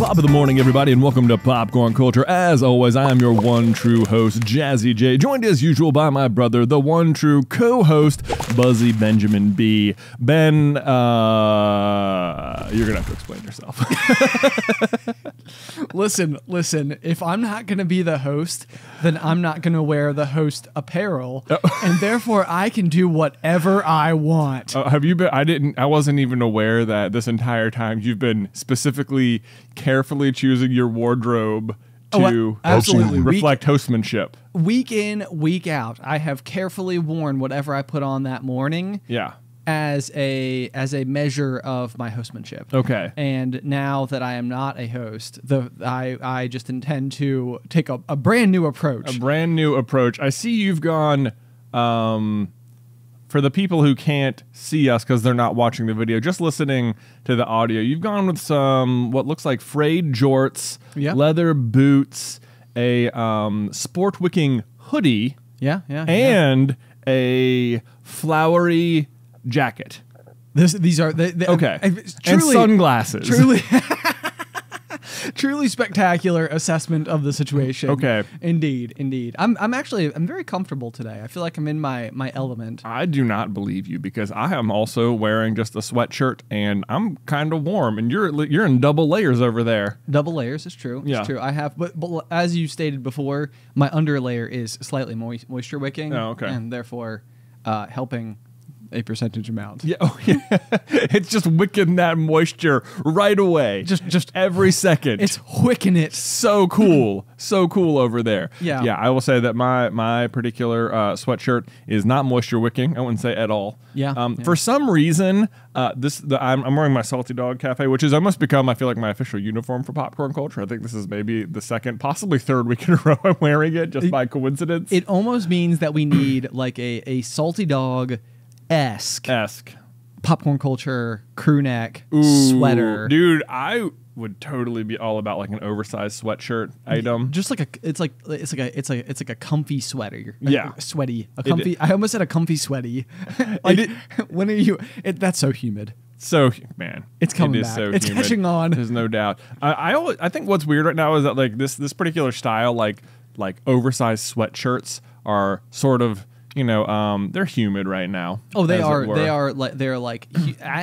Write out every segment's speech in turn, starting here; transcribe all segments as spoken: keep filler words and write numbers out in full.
Pop of the morning, everybody, and welcome to Popcorn Culture. As always, I'm your one true host, Jazzy J, joined as usual by my brother, the one true co-host, Buzzy Benjamin B. Ben, uh, you're going to have to explain yourself. listen, listen, if I'm not going to be the host, then I'm not going to wear the host apparel, oh. and therefore I can do whatever I want. Uh, have you been, I didn't, I wasn't even aware that this entire time you've been specifically carefully choosing your wardrobe to oh, absolutely. reflect week, hostmanship. Week in, week out, I have carefully worn whatever I put on that morning. Yeah. As a as a measure of my hostmanship. Okay. And now that I am not a host, the I I just intend to take a, a brand new approach. A brand new approach. I see you've gone. Um, For the people who can't see us because they're not watching the video, just listening to the audio, you've gone with some what looks like frayed jorts, yeah. leather boots, a um, sport wicking hoodie, yeah, yeah, and yeah. a flowery jacket. This, these are they, they, okay, I, I, truly, and sunglasses. Truly. Truly spectacular assessment of the situation. Okay. Indeed, indeed. I'm, I'm actually, I'm very comfortable today. I feel like I'm in my, my element. I do not believe you because I am also wearing just a sweatshirt and I'm kind of warm and you're, you're in double layers over there. Double layers is true. Yeah. It's true. I have, but, but as you stated before, my underlayer is slightly moist, moisture wicking. Oh, okay. And therefore uh, helping a percentage amount. Yeah, oh, yeah. It's just wicking that moisture right away. Just just every second. It's wicking it. So cool. So cool over there. Yeah. Yeah, I will say that my my particular uh, sweatshirt is not moisture wicking. I wouldn't say at all. Yeah. Um, yeah. For some reason, uh, this the, I'm, I'm wearing my Salty Dog Cafe, which has almost become, I feel like, my official uniform for Popcorn Culture. I think this is maybe the second, possibly third week in a row I'm wearing it, just it, by coincidence. It almost means that we need like a, a Salty Dog Esque. Esque. Popcorn Culture, crew neck, Ooh, sweater. Dude, I would totally be all about like an oversized sweatshirt item. Just like a, it's like, it's like a, it's like, it's like a comfy sweater. Yeah. A sweaty. A comfy, I almost said a comfy sweaty. like, it, when are you, it, that's so humid. So, man. It's coming it back. So it's humid. Catching on. There's no doubt. I, I, always, I think what's weird right now is that like this, this particular style, like, like oversized sweatshirts are sort of, you know, um, they're humid right now. Oh, they are. They are like they're like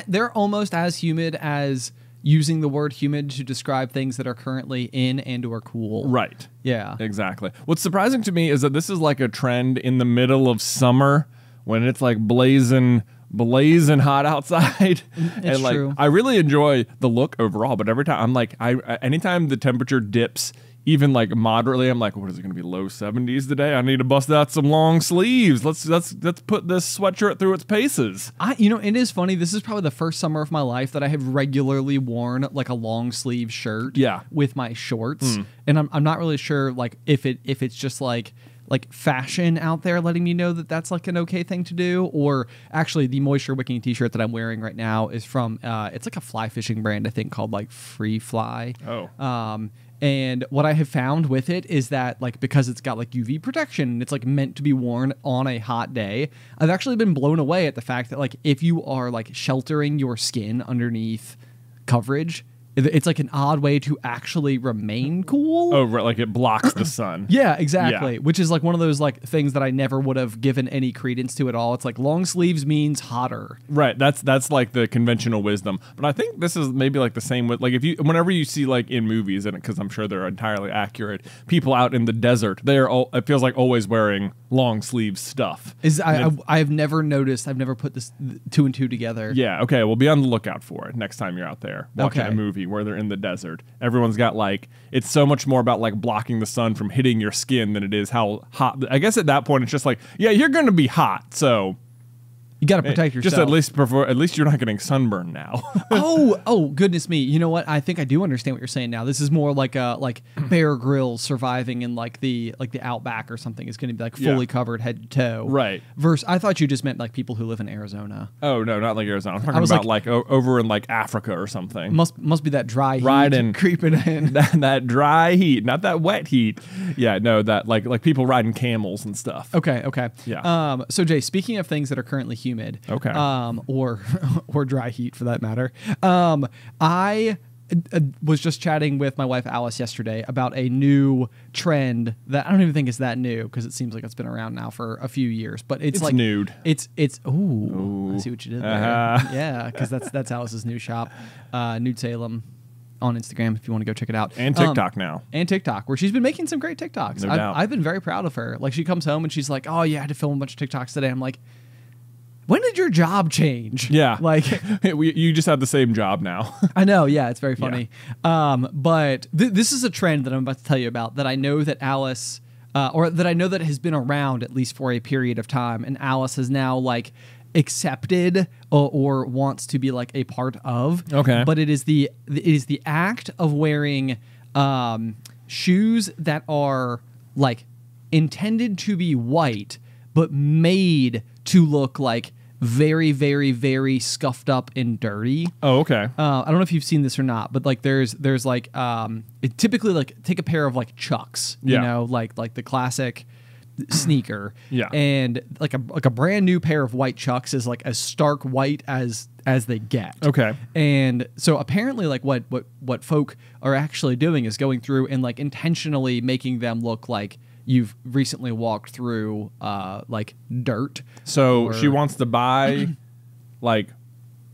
they're almost as humid as using the word humid to describe things that are currently in and or cool. Right. Yeah, exactly. What's surprising to me is that this is like a trend in the middle of summer when it's like blazing, blazing hot outside. It's and like true. I really enjoy the look overall. But every time I'm like, I anytime the temperature dips even like moderately, I'm like, what is it going to be? Low seventies today? I need to bust out some long sleeves. Let's let's let's put this sweatshirt through its paces. I, you know, it is funny. This is probably the first summer of my life that I have regularly worn like a long sleeve shirt. Yeah. With my shorts, mm. and I'm I'm not really sure like if it if it's just like like fashion out there letting me know that that's like an okay thing to do, or actually the moisture wicking t-shirt that I'm wearing right now is from uh it's like a fly fishing brand I think called like Free Fly. Oh. Um. And what I have found with it is that, like, because it's got like U V protection and it's like meant to be worn on a hot day, I've actually been blown away at the fact that, like, if you are like sheltering your skin underneath coverage, it's like an odd way to actually remain cool. Oh, right. Like it blocks the sun. Yeah, exactly. Yeah. Which is like one of those like things that I never would have given any credence to at all. It's like long sleeves means hotter. Right. That's that's like the conventional wisdom. But I think this is maybe like the same with like if you whenever you see like in movies, and because I'm sure they're entirely accurate, people out in the desert, they're all it feels like always wearing long sleeve stuff. Is I, I I've never noticed. I've never put this two and two together. Yeah. Okay. Well, be on the lookout for it next time you're out there watching okay. a movie where they're in the desert. Everyone's got like, it's so much more about like blocking the sun from hitting your skin than it is how hot. I guess at that point, it's just like, yeah, you're going to be hot. So You got to protect yourself. Just at least before, at least you're not getting sunburned now. oh, oh, goodness me. You know what? I think I do understand what you're saying now. This is more like a, like Bear Grylls surviving in like the like the outback or something. It's going to be like fully yeah. covered head to toe. Right. Versus, I thought you just meant like people who live in Arizona. Oh, no, not like Arizona. I'm talking about like, like o over in like Africa or something. Must must be that dry right heat in, creeping in. That, that dry heat, not that wet heat. Yeah, no, that like like people riding camels and stuff. Okay, okay. Yeah. Um, so, Jay, speaking of things that are currently human. Humid, okay, um, or or dry heat for that matter. Um, I uh, was just chatting with my wife Alice yesterday about a new trend that I don't even think is that new because it seems like it's been around now for a few years. But it's, it's like nude. It's it's ooh, ooh. I see what you did there. Uh-huh. Yeah, because that's that's Alice's new shop, uh, New'd Salem, on Instagram if you want to go check it out, and TikTok um, now, and TikTok where she's been making some great TikToks. No I've, doubt. I've been very proud of her. Like she comes home and she's like, "Oh yeah, I had to film a bunch of TikToks today." I'm like, when did your job change? Yeah. Like you just have the same job now. I know. Yeah. It's very funny. Yeah. Um, but th this is a trend that I'm about to tell you about that I know that Alice, uh, or that I know that has been around at least for a period of time. And Alice has now like accepted or, or wants to be like a part of. Okay. But it is the, it is the act of wearing, um, shoes that are like intended to be white, but made to look like very, very, very scuffed up and dirty. Oh, okay. Uh, I don't know if you've seen this or not, but like there's there's like um, it typically like take a pair of like Chucks, yeah. you know, like like the classic sneaker. Yeah. And like a like a brand new pair of white Chucks is like as stark white as as they get. Okay. And so apparently like what what what folk are actually doing is going through and like intentionally making them look like you've recently walked through uh, like dirt. So she wants to buy like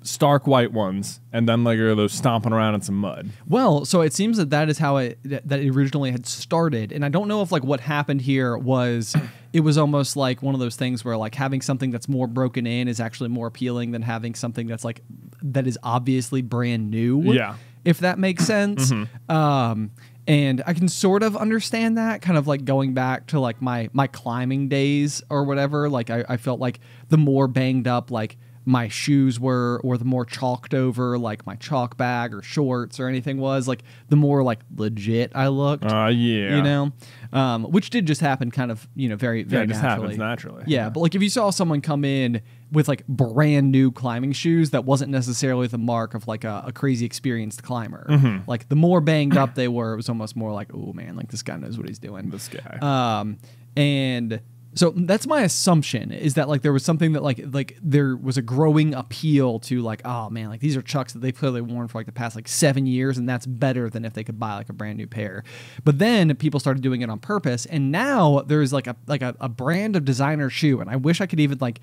stark white ones and then like those stomping around in some mud. Well, so it seems that that is how it, that it originally had started. And I don't know if like what happened here was it was almost like one of those things where like having something that's more broken in is actually more appealing than having something that's like, that is obviously brand new. Yeah. If that makes sense. Mm-hmm. Um, and I can sort of understand that, kind of like going back to like my my climbing days or whatever. Like I, I felt like the more banged up like my shoes were, or the more chalked over like my chalk bag or shorts or anything was, like the more like legit I looked. Oh uh, yeah, you know, um, which did just happen, kind of, you know, very very yeah, it just naturally. happens naturally. Yeah, yeah, but like if you saw someone come in with like brand new climbing shoes, that wasn't necessarily the mark of like a, a crazy experienced climber. Mm-hmm. Like the more banged up they were, it was almost more like, oh man, like this guy knows what he's doing. This guy. Um, and so that's my assumption, is that like there was something that like, like there was a growing appeal to like, oh man, like these are Chucks that they've clearly worn for like the past like seven years. And that's better than if they could buy like a brand new pair. But then people started doing it on purpose. And now there's like a, like a, a brand of designer shoe. And I wish I could even like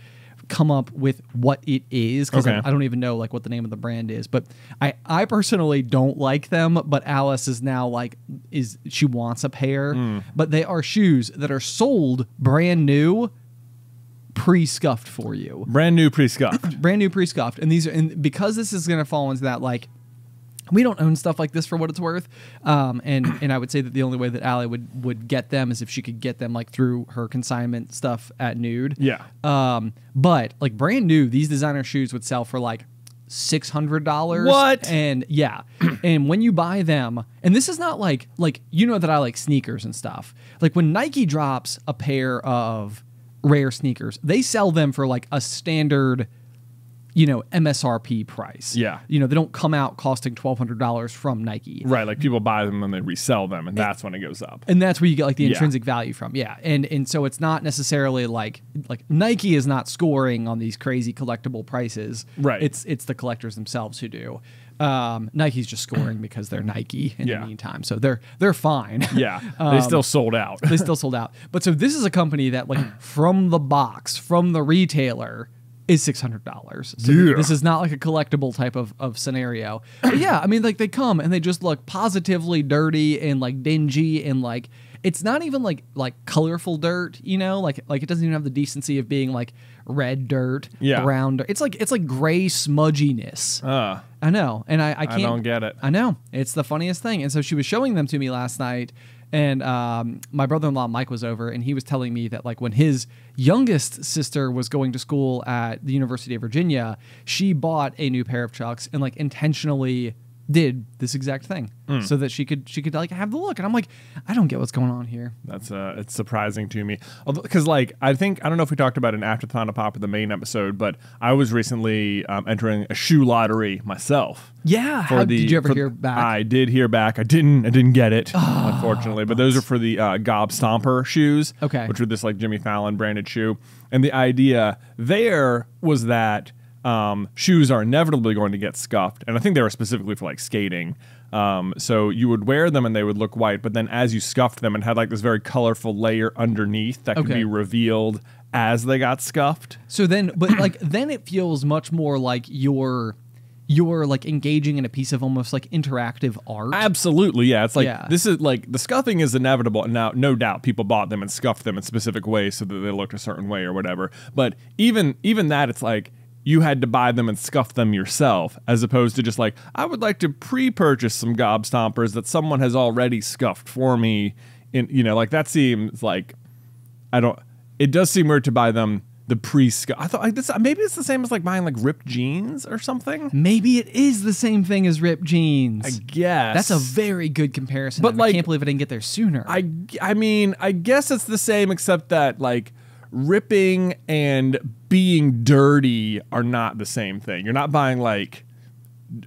come up with what it is, because okay. I, I don't even know like what the name of the brand is, but I, I personally don't like them, but Alice is now like, is she wants a pair, mm. but they are shoes that are sold brand new, pre-scuffed for you. Brand new pre-scuffed. Brand new pre-scuffed. And these are, and because this is going to fall into that, like, we don't own stuff like this for what it's worth. Um, and, and I would say that the only way that Allie would, would get them is if she could get them like through her consignment stuff at New'd. Yeah. Um, but like brand new, these designer shoes would sell for like six hundred dollars. What? And yeah. And when you buy them, and this is not like, like, you know that I like sneakers and stuff. Like when Nike drops a pair of rare sneakers, they sell them for like a standard, you know, M S R P price. Yeah. You know, they don't come out costing twelve hundred dollars from Nike. Right. Like people buy them and they resell them, and, and that's when it goes up. And that's where you get like the yeah. intrinsic value from. Yeah. And, and so it's not necessarily like, like Nike is not scoring on these crazy collectible prices. Right. It's, it's the collectors themselves who do. Um, Nike's just scoring because they're Nike in yeah. the meantime. So they're, they're fine. Yeah. um, they still sold out. They still sold out. But so this is a company that like from the box, from the retailer, is six hundred dollars. So yeah. This is not like a collectible type of, of scenario. But yeah, I mean, like they come and they just look positively dirty and like dingy, and like it's not even like like colorful dirt, you know, like like it doesn't even have the decency of being like red dirt, yeah. brown dirt. It's like it's like gray smudginess. Uh, I know, and I I, can't, I don't get it. I know, it's the funniest thing. And so she was showing them to me last night, And um, my brother-in-law, Mike, was over, and he was telling me that, like, when his youngest sister was going to school at the University of Virginia, she bought a new pair of Chucks and, like, intentionally did this exact thing mm. so that she could, she could like, have the look. And I'm like, I don't get what's going on here. That's uh, it's surprising to me. Because, like, I think, I don't know if we talked about it in After Thonopop or the main episode, but I was recently um, entering a shoe lottery myself. Yeah. For How, the, did you ever for, hear back? I did hear back. I didn't I didn't get it, oh, unfortunately. But those are for the uh, Gob Stomper shoes, okay, which were this, like, Jimmy Fallon branded shoe. And the idea there was that Um, shoes are inevitably going to get scuffed, and I think they were specifically for, like, skating. Um, so you would wear them and they would look white, but then as you scuffed them and had, like, this very colorful layer underneath that okay. could be revealed as they got scuffed. So then, but like, then it feels much more like you're, you're like engaging in a piece of almost like interactive art. Absolutely. Yeah. It's like, yeah. this is like, the scuffing is inevitable. And now, no doubt people bought them and scuffed them in specific ways so that they looked a certain way or whatever. But even, even that, it's like, you had to buy them and scuff them yourself, as opposed to just like, I would like to pre-purchase some Gob Stompers that someone has already scuffed for me. And, you know, like, that seems like, I don't, it does seem weird to buy them the pre-scuff. I thought, like, this, maybe it's the same as, like, buying, like, ripped jeans or something. Maybe it is the same thing as ripped jeans. I guess. That's a very good comparison. But, like, I can't believe I didn't get there sooner. I, I mean, I guess it's the same, except that, like, ripping and being dirty are not the same thing. You're not buying, like,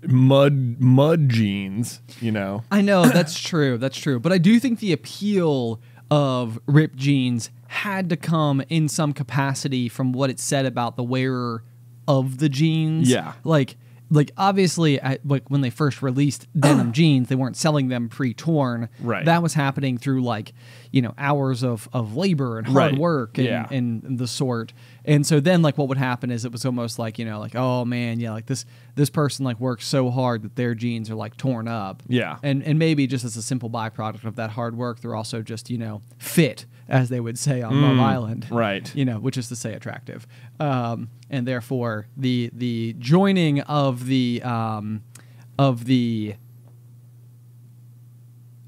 mud mud jeans, you know? I know, that's true, that's true. But I do think the appeal of ripped jeans had to come in some capacity from what it said about the wearer of the jeans. Yeah. Like, like obviously, I, like, when they first released denim jeans, they weren't selling them pre-torn. Right. That was happening through, like, you know, hours of, of labor and hard right. work and, yeah. and, and the sort. And so then, like, what would happen is it was almost like, you know, like, oh, man, yeah, like, this this person, like, works so hard that their jeans are, like, torn up. Yeah. And, and maybe just as a simple byproduct of that hard work, they're also just, you know, fit, as they would say on mm, Love Island. Right. You know, which is to say attractive. Um, and therefore, the the joining of the um, of the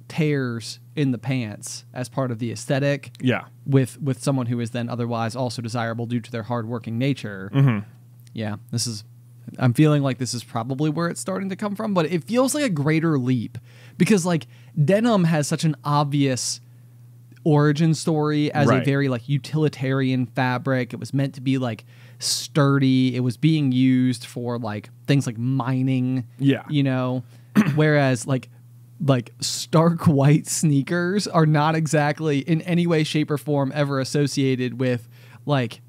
tears in the pants as part of the aesthetic, yeah, with with someone who is then otherwise also desirable due to their hardworking nature. Mm-hmm. Yeah, this is, I'm feeling like this is probably where it's starting to come from, but it feels like a greater leap because, like, denim has such an obvious origin story as right. a very, like, utilitarian fabric. It was meant to be, like, sturdy. It was being used for, like, things like mining. Yeah, you know, whereas, like, like stark white sneakers are not exactly in any way, shape, or form ever associated with, like,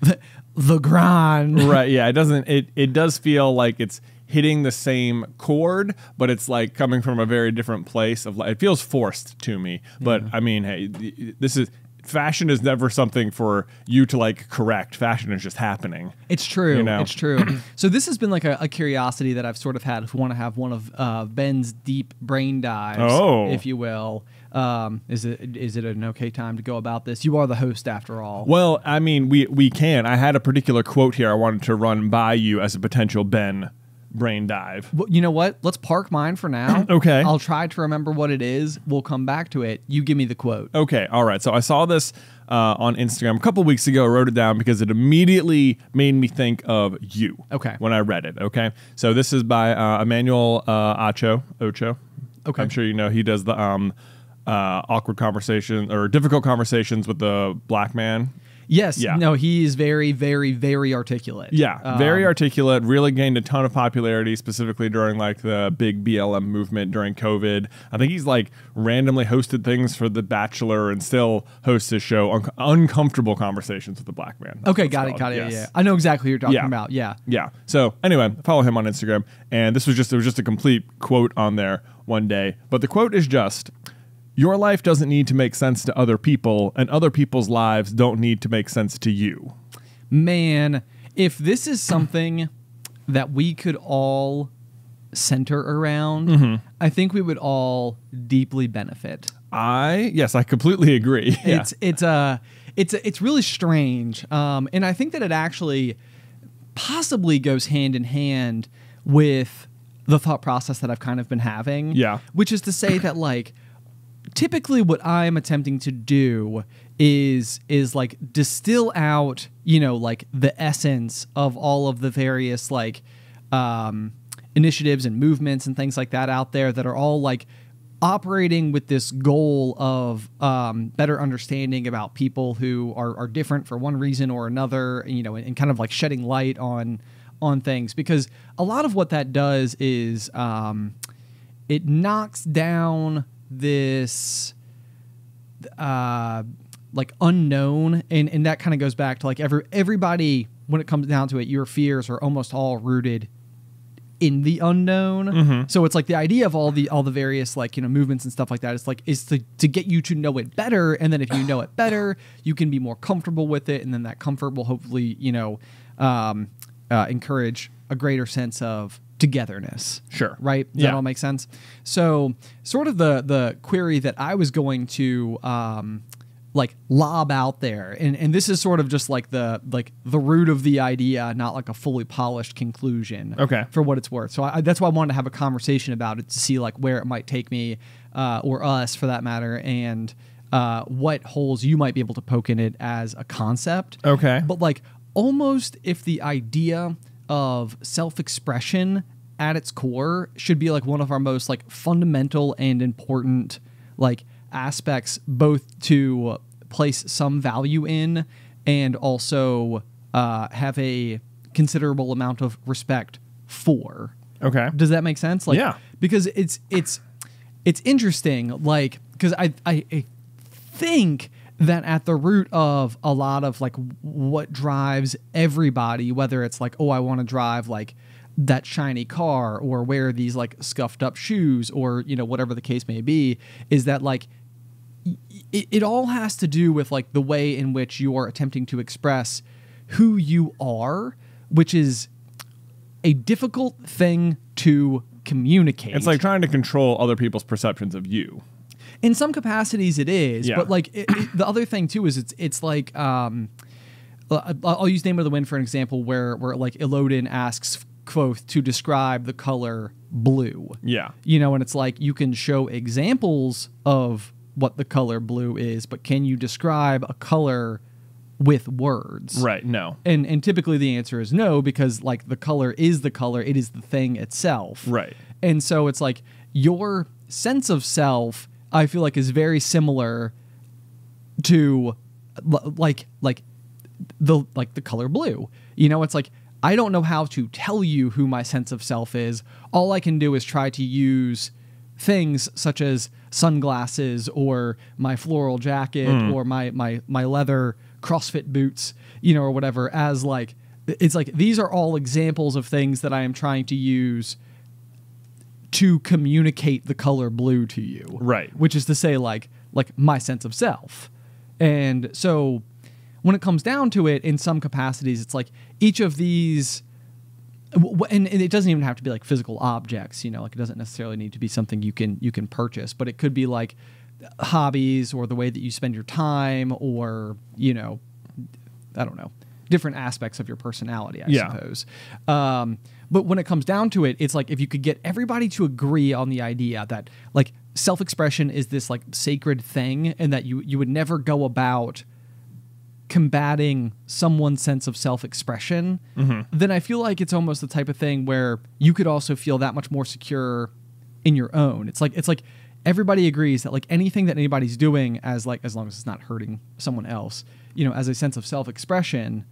the, the grind. Right. Yeah. It doesn't, it, it does feel like it's hitting the same chord, but it's, like, coming from a very different place of, like, it feels forced to me, but yeah. I mean, hey, this is, fashion is never something for you to, like, correct. Fashion is just happening. It's true. You know? It's true. So this has been, like, a, a curiosity that I've sort of had. If you want to have one of uh, Ben's deep brain dives, oh. if you will. Um, is it is it an okay time to go about this? You are the host, after all. Well, I mean, we, we can. I had a particular quote here I wanted to run by you as a potential Ben brain dive. Well, you know what? Let's park mine for now. Okay. I'll try to remember what it is. We'll come back to it. You give me the quote. Okay. All right. So I saw this uh, on Instagram a couple weeks ago. I wrote it down because it immediately made me think of you. Okay. When I read it. Okay. So this is by uh, Emmanuel uh, Acho. Ocho. Okay. I'm sure you know he does the um, uh, awkward conversation or difficult conversations with the black man. Yes. Yeah. No, he is very, very, very articulate. Yeah. Um, very articulate. Really gained a ton of popularity, specifically during, like, the big B L M movement during COVID. I think he's, like, randomly hosted things for The Bachelor and still hosts his show, Un Uncomfortable Conversations with the Black Man. That's okay. Got it. Got it. Yes. Yeah, yeah. I know exactly what you're talking yeah. about. Yeah. Yeah. So anyway, follow him on Instagram. And this was just, there was just a complete quote on there one day. But the quote is just, "Your life doesn't need to make sense to other people, and other people's lives don't need to make sense to you." Man, if this is something that we could all center around, mm-hmm. I think we would all deeply benefit. I, yes, I completely agree. Yeah. It's it's uh, it's it's really strange, um, and I think that it actually possibly goes hand in hand with the thought process that I've kind of been having. Yeah, which is to say that, like, typically what I'm attempting to do is is like distill out, you know, like the essence of all of the various like um, initiatives and movements and things like that out there that are all like operating with this goal of um, better understanding about people who are, are different for one reason or another, you know, and, and kind of like shedding light on on things, because a lot of what that does is um, it knocks down this uh, like unknown, and, and that kind of goes back to like every everybody when it comes down to it, your fears are almost all rooted in the unknown. Mm-hmm. So it's like the idea of all the all the various like, you know, movements and stuff like that, it's like is to, to get you to know it better, and then if you know it better you can be more comfortable with it, and then that comfort will hopefully, you know, um, uh, encourage a greater sense of togetherness. Sure. Right? Does yeah. that all make sense? So sort of the the query that I was going to um, like lob out there, and and this is sort of just like the like the root of the idea, not like a fully polished conclusion. Okay. For what it's worth. So I, that's why I wanted to have a conversation about it, to see like where it might take me uh, or us for that matter, and uh, what holes you might be able to poke in it as a concept. Okay. But like almost if the idea of self-expression at its core should be like one of our most like fundamental and important like aspects, both to place some value in and also uh, have a considerable amount of respect for. Okay. Does that make sense? Like, yeah. Because it's it's it's interesting, like, because I, I I think that at the root of a lot of like what drives everybody, whether it's like, oh, I want to drive like that shiny car, or wear these like scuffed up shoes, or, you know, whatever the case may be, is that like it, it all has to do with like the way in which you are attempting to express who you are, which is a difficult thing to communicate. It's like trying to control other people's perceptions of you. In some capacities it is, yeah. But like it, it, the other thing too is it's it's like um, I'll use Name of the Wind for an example, where where like Elodin asks Kvothe to describe the color blue. Yeah, you know, and it's like you can show examples of what the color blue is, but can you describe a color with words? Right. No. And and typically the answer is no, because like the color is the color, it is the thing itself. Right. And so it's like your sense of self, I feel like, is very similar to like like the like the color blue. You know, it's like I don't know how to tell you who my sense of self is. All I can do is try to use things such as sunglasses, or my floral jacket, mm. or my my my leather CrossFit boots, you know, or whatever, as like it's like these are all examples of things that I am trying to use to communicate the color blue to you. Right. Which is to say like, like my sense of self. And so when it comes down to it, in some capacities, it's like each of these, and it doesn't even have to be like physical objects, you know, like it doesn't necessarily need to be something you can, you can purchase, but it could be like hobbies, or the way that you spend your time, or, you know, I don't know, different aspects of your personality, I yeah. suppose. Um, But when it comes down to it, it's like if you could get everybody to agree on the idea that like self-expression is this like sacred thing, and that you, you would never go about combating someone's sense of self-expression, mm-hmm. then I feel like it's almost the type of thing where you could also feel that much more secure in your own. It's like, it's like everybody agrees that like anything that anybody's doing, as like, as long as it's not hurting someone else, you know, as a sense of self-expression,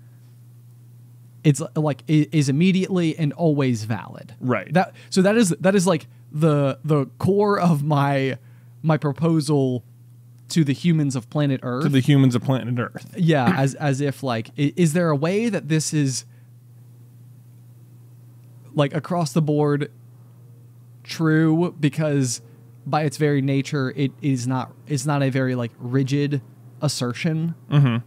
it's like is immediately and always valid. Right. That so that is that is like the the core of my my proposal to the humans of planet Earth. To the humans of planet Earth. Yeah, as as if like is there a way that this is like across the board true, because by its very nature it is not it's not a very like rigid assertion. Mm-hmm.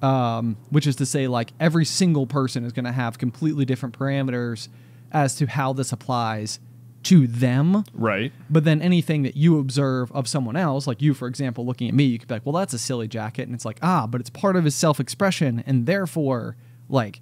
Um, which is to say like every single person is going to have completely different parameters as to how this applies to them. Right. But then anything that you observe of someone else, like you, for example, looking at me, you could be like, well, that's a silly jacket. And it's like, ah, but it's part of his self-expression, and therefore like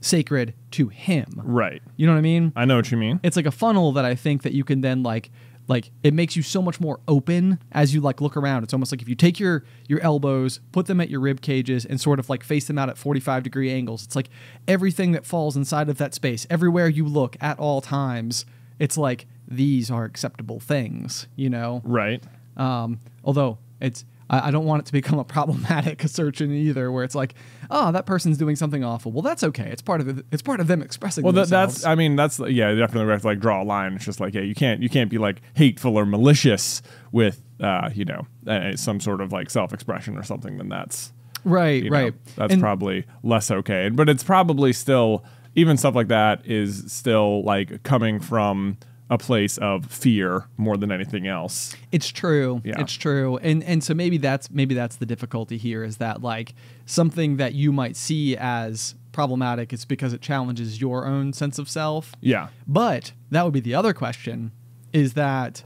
sacred to him. Right. You know what I mean? I know what you mean. It's like a funnel that I think that you can then like Like, it makes you so much more open as you, like, look around. It's almost like if you take your your elbows, put them at your rib cages, and sort of, like, face them out at forty-five degree angles. It's like everything that falls inside of that space, everywhere you look at all times, it's like, these are acceptable things, you know? Right. Um, although it's, I, I don't want it to become a problematic assertion either, where it's like, oh, that person's doing something awful. Well, that's okay. It's part of the, it's part of them expressing. Well, themselves. that's, I mean, that's, yeah, definitely. We have to, like, draw a line. It's just like, yeah, you can't, you can't be, like, hateful or malicious with, uh, you know, uh, some sort of, like, self-expression or something. Then that's right. You know, right. That's and probably less okay. But it's probably still, even stuff like that is still, like, coming from a place of fear more than anything else. It's true. Yeah. It's true. And and so maybe that's maybe that's the difficulty here, is that, like, something that you might see as problematic is because it challenges your own sense of self. Yeah. But that would be the other question, is that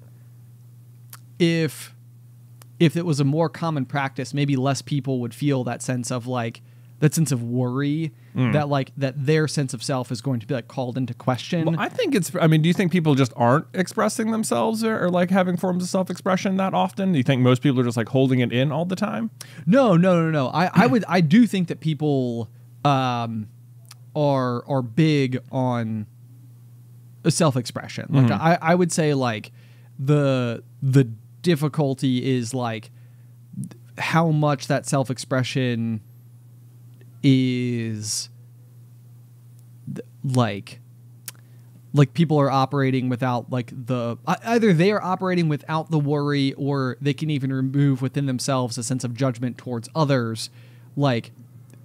if if it was a more common practice, maybe less people would feel that sense of, like, that sense of worry, mm. that like that their sense of self is going to be, like, called into question. Well, I think it's, I mean, do you think people just aren't expressing themselves, or, or like having forms of self-expression that often? Do you think most people are just, like, holding it in all the time? No, no, no, no. I, I would, I do think that people um, are, are big on self-expression. Like, mm-hmm. I, I would say, like, the, the difficulty is, like, how much that self-expression is like like people are operating without, like, the either they are operating without the worry, or they can even remove within themselves a sense of judgment towards others, like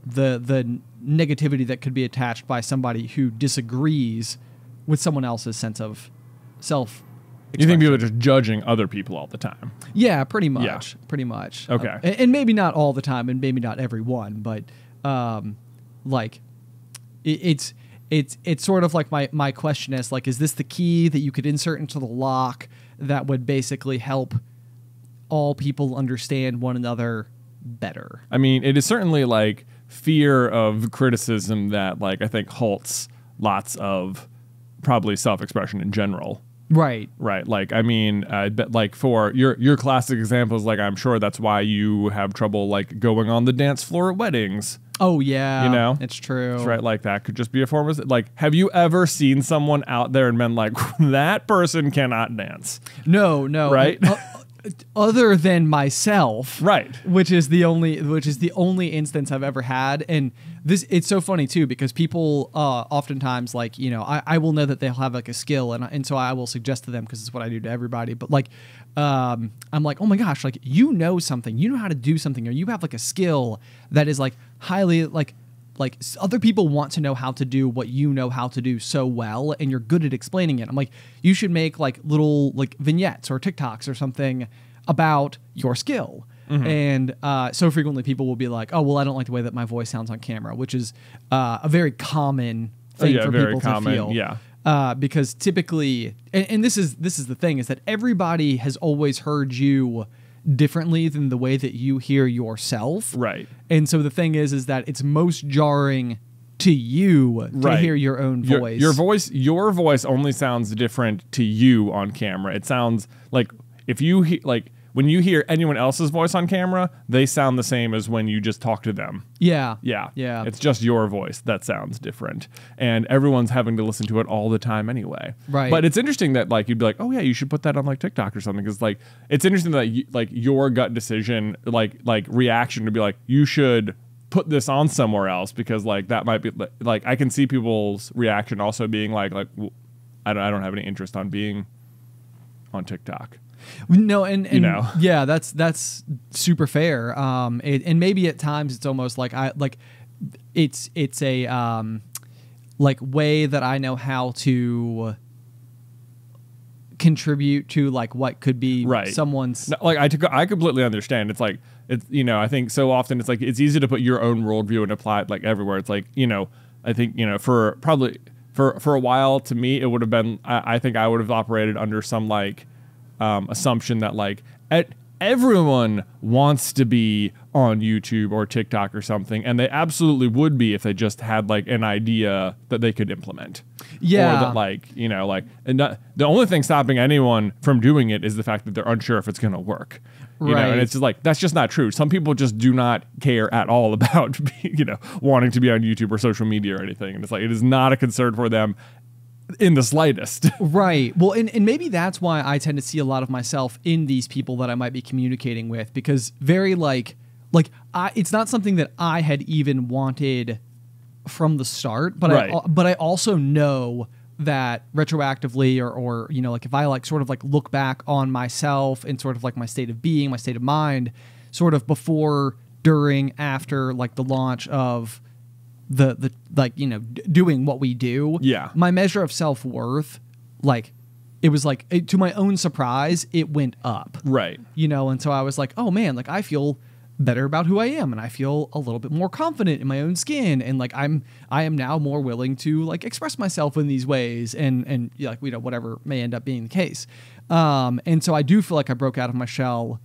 the the negativity that could be attached by somebody who disagrees with someone else's sense of self. You think people are just judging other people all the time? Yeah, pretty much. Yeah. Pretty much. Okay. Uh, and, and maybe not all the time, and maybe not everyone, but Um, like it, it's, it's, it's sort of like my, my question is, like, is this the key that you could insert into the lock that would basically help all people understand one another better? I mean, it is certainly, like, fear of criticism that, like, I think halts lots of probably self-expression in general. Right. Right. Like, I mean, uh, but like for your, your classic examples, like, I'm sure that's why you have trouble, like, going on the dance floor at weddings. Oh yeah, you know, it's true. That's right, like, that could just be a form of, like, have you ever seen someone out there and been like, that person cannot dance? No, no, right. Uh, other than myself, right? Which is the only, which is the only instance I've ever had, and this it's so funny too, because people uh, oftentimes, like, you know, I, I will know that they'll have, like, a skill, and and so I will suggest to them, because it's what I do to everybody. But, like, um, I'm like, oh my gosh, like, you know something, you know how to do something, or you have, like, a skill that is, like, highly, like, like other people want to know how to do what you know how to do so well, and you're good at explaining it. I'm like, you should make, like, little, like, vignettes or TikToks or something about your skill. Mm-hmm. And uh, so frequently people will be like, oh, well, I don't like the way that my voice sounds on camera, which is uh, a very common thing oh, yeah, for very people common, to feel. Yeah. Uh, because typically, and, and this is this is the thing, is that everybody has always heard you differently than the way that you hear yourself. Right. And so the thing is, is that it's most jarring to you right. to hear your own voice. Your, your voice, your voice only sounds different to you on camera. It sounds like if you he, like when you hear anyone else's voice on camera, they sound the same as when you just talk to them. Yeah. Yeah. Yeah. It's just your voice that sounds different, and everyone's having to listen to it all the time anyway. Right. But it's interesting that, like, you'd be like, oh yeah, you should put that on, like, TikTok or something. Cause, like, it's interesting that you, like, your gut decision, like, like reaction to be like, you should put this on somewhere else, because, like, that might be like, I can see people's reaction also being like, like, well, I don't, I don't have any interest on being on TikTok. No, and, and you know. yeah, that's that's super fair. Um, it, and maybe at times it's almost like I like it's it's a um, like way that I know how to contribute to, like, what could be right. someone's no, like I took, I completely understand. It's like it's you know I think so often it's like it's easy to put your own worldview and apply it, like, everywhere. It's like you know I think you know for probably for for a while to me it would have been I, I think I would have operated under some like. Um, assumption that, like, at everyone wants to be on YouTube or TikTok or something, and they absolutely would be if they just had like an idea that they could implement. Yeah. Or that like, you know, like, and not, the only thing stopping anyone from doing it is the fact that they're unsure if it's going to work. You right. know, and it's just like, that's just not true. Some people just do not care at all about, you know, wanting to be on YouTube or social media or anything. And it's like, it is not a concern for them in the slightest. Right. Well, and, and maybe that's why I tend to see a lot of myself in these people that I might be communicating with, because very like, like I, it's not something that I had even wanted from the start, but right. I, but I also know that retroactively or, or, you know, like if I like sort of like look back on myself and sort of like my state of being, my state of mind, sort of before, during, after like the launch of the, the like, you know, d doing what we do. Yeah. My measure of self-worth, like it was like, it, to my own surprise, it went up. Right. You know? And so I was like, oh man, like I feel better about who I am. And I feel a little bit more confident in my own skin. And like, I'm, I am now more willing to like express myself in these ways and, and like, you know, whatever may end up being the case. Um, and so I do feel like I broke out of my shell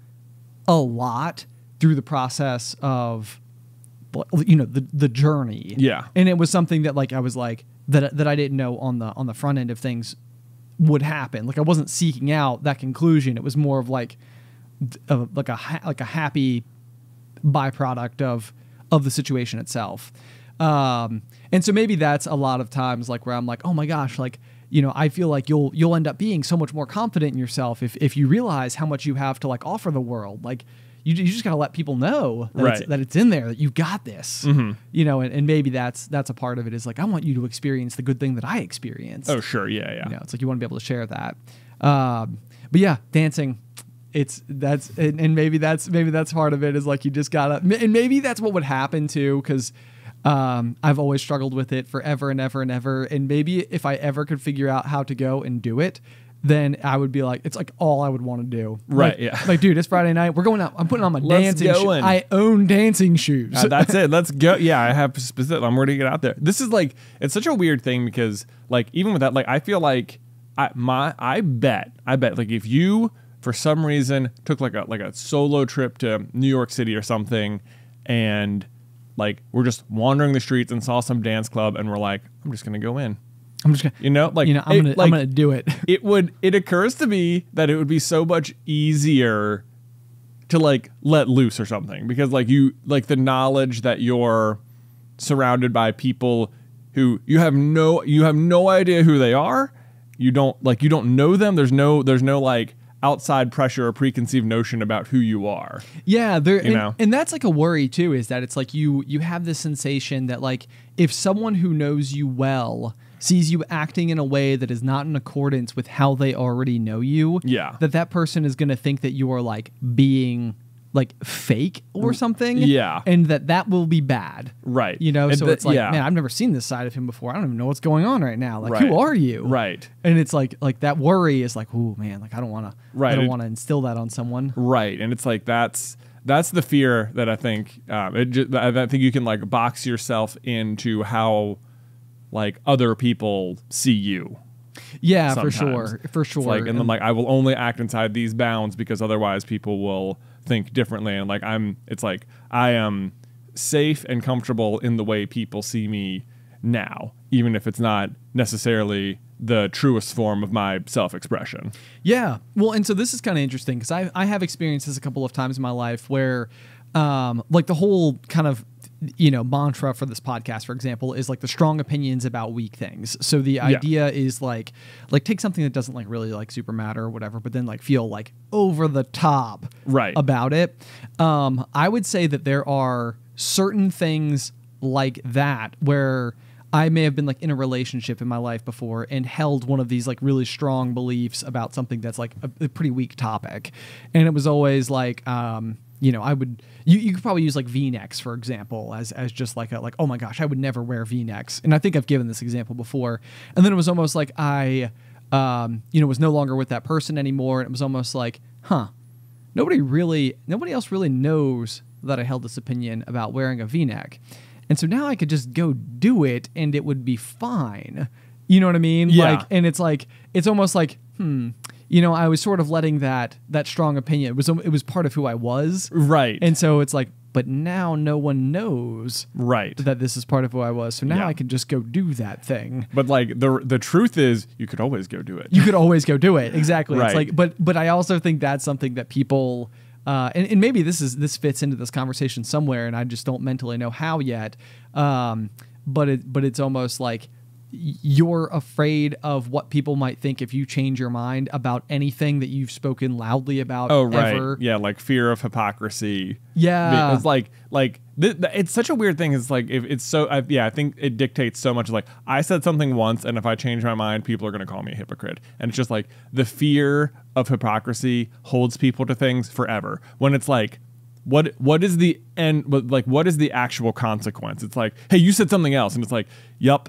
a lot through the process of, you know, the, the journey. Yeah. And it was something that like, I was like, that, that I didn't know on the, on the front end of things would happen. Like I wasn't seeking out that conclusion. It was more of like, a, like a, ha like a happy byproduct of, of the situation itself. Um, and so maybe that's a lot of times like where I'm like, oh my gosh, like, you know, I feel like you'll, you'll end up being so much more confident in yourself if, if you realize how much you have to like offer the world. Like, You, you just got to let people know that, right. it's, that it's in there, that you got this, mm-hmm. you know, and, and maybe that's, that's a part of it is like, I want you to experience the good thing that I experienced. Oh, sure. Yeah. Yeah. You know, it's like, you want to be able to share that. Um, but yeah, dancing it's that's, and, and maybe that's, maybe that's part of it is like, you just gotta, and maybe that's what would happen too. Cause, um, I've always struggled with it forever and ever and ever. And maybe if I ever could figure out how to go and do it, then I would be like, it's like all I would want to do. Right. Like, yeah. Like, dude, it's Friday night. We're going out. I'm putting on my Let's dancing shoes. I own dancing shoes. Uh, that's it. Let's go. Yeah. I have specific. I'm ready to get out there. This is like, it's such a weird thing because like, even with that, like, I feel like I, my, I bet, I bet like if you, for some reason took like a, like a solo trip to New York City or something and like, we're just wandering the streets and saw some dance club and we're like, I'm just going to go in. I'm just gonna, you know, like, you know, I'm it, gonna, like, I'm gonna do it. It would, it occurs to me that it would be so much easier to like let loose or something because like you, like the knowledge that you're surrounded by people who you have no, you have no idea who they are. You don't like, you don't know them. There's no, there's no like outside pressure or preconceived notion about who you are. Yeah. There, you and, know? and that's like a worry too, is that it's like you, you have this sensation that like, if someone who knows you well sees you acting in a way that is not in accordance with how they already know you, yeah. that that person is going to think that you are like being like fake or something. Yeah. And that that will be bad. Right. You know, and so the, it's like, yeah. man, I've never seen this side of him before. I don't even know what's going on right now. Like, right. who are you? Right. And it's like, like that worry is like, oh man, like I don't want right. to, I don't want to instill that on someone. Right. And it's like, that's, that's the fear that I think, um, it just, I think you can like box yourself into how, like other people see you. Yeah, sometimes. for sure. For sure. It's like, and, and then like, I will only act inside these bounds because otherwise people will think differently. And like, I'm, it's like, I am safe and comfortable in the way people see me now, even if it's not necessarily the truest form of my self-expression. Yeah. Well, and so this is kind of interesting because I, I have experienced this a couple of times in my life where um, like the whole kind of, you know, mantra for this podcast, for example, is like the strong opinions about weak things. So the idea yeah. is like, like take something that doesn't like really like super matter or whatever, but then like feel like over the top right. about it. Um, I would say that there are certain things like that where I may have been like in a relationship in my life before and held one of these like really strong beliefs about something that's like a, a pretty weak topic. And it was always like, um, you know, I would, you, you could probably use like V-necks, for example, as, as just like, a, like, oh my gosh, I would never wear V-necks. And I think I've given this example before. And then it was almost like I, um, you know, was no longer with that person anymore. And it was almost like, huh, nobody really, nobody else really knows that I held this opinion about wearing a V-neck. And so now I could just go do it and it would be fine. You know what I mean? Yeah. Like, and it's like, it's almost like, hmm, you know, I was sort of letting that that strong opinion, it was it was part of who I was. Right. And so it's like, but now no one knows right that this is part of who I was. So now yeah. I can just go do that thing. But like the the truth is you could always go do it. You could always go do it. Exactly. Right. It's like but but I also think that's something that people uh and, and maybe this is this fits into this conversation somewhere and I just don't mentally know how yet. Um but it but it's almost like you're afraid of what people might think if you change your mind about anything that you've spoken loudly about. Oh, right. Ever. Yeah. Like fear of hypocrisy. Yeah. It's like, like th th it's such a weird thing. It's like, if it's so, I, yeah, I think it dictates so much. Like I said something once and if I change my mind, people are going to call me a hypocrite. And it's just like the fear of hypocrisy holds people to things forever when it's like, what, what is the end? Like, what is the actual consequence? It's like, hey, you said something else. And it's like, yup.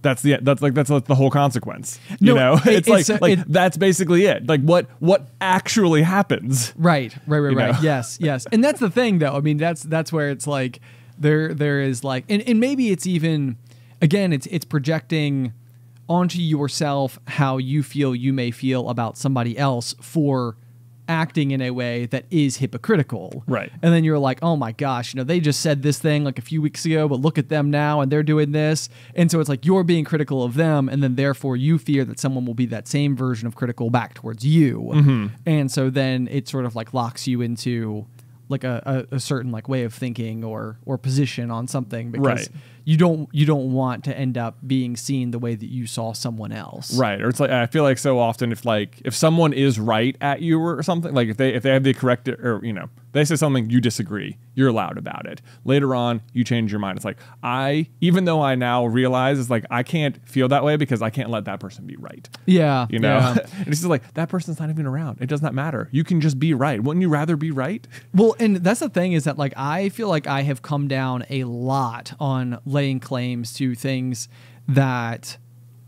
That's the that's like that's the whole consequence. No, you know, it's, it's like a, like it, that's basically it. Like what what actually happens? Right, right, right, right. Know? Yes, yes. And that's the thing, though. I mean, that's that's where it's like there there is like, and and maybe it's even again, it's it's projecting onto yourself how you feel you may feel about somebody else for acting in a way that is hypocritical. Right. And then you're like, oh my gosh, you know, they just said this thing like a few weeks ago, but look at them now and they're doing this. And so it's like you're being critical of them. And then therefore you fear that someone will be that same version of critical back towards you. Mm-hmm. And so then it sort of like locks you into like a, a, a certain like way of thinking or, or position on something because right. you don't, you don't want to end up being seen the way that you saw someone else. Right. Or it's like, I feel like so often if like, if someone is right at you or something, like if they, if they have the correct or, you know, they say something, you disagree, you're loud about it. Later on, you change your mind. It's like, I, even though I now realize it's like, I can't feel that way because I can't let that person be right. Yeah. You know, yeah. And it's just like, that person's not even around. It does not matter. You can just be right. Wouldn't you rather be right? Well, and that's the thing is that like, I feel like I have come down a lot on laying claims to things that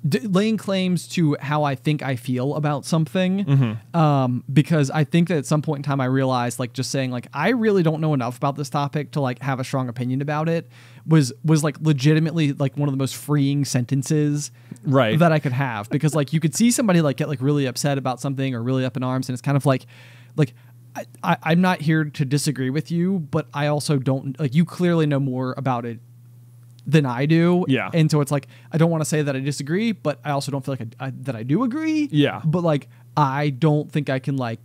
d laying claims to how I think I feel about something. Mm-hmm. Um, because I think that at some point in time, I realized like just saying like, I really don't know enough about this topic to like have a strong opinion about it was, was like legitimately like one of the most freeing sentences right. that I could have, because like you could see somebody like get like really upset about something or really up in arms. And it's kind of like, like, I, I, I'm not here to disagree with you, but I also don't like, you clearly know more about it than I do. Yeah. And so it's like, I don't want to say that I disagree, but I also don't feel like I, I, that I do agree. Yeah. But like, I don't think I can like,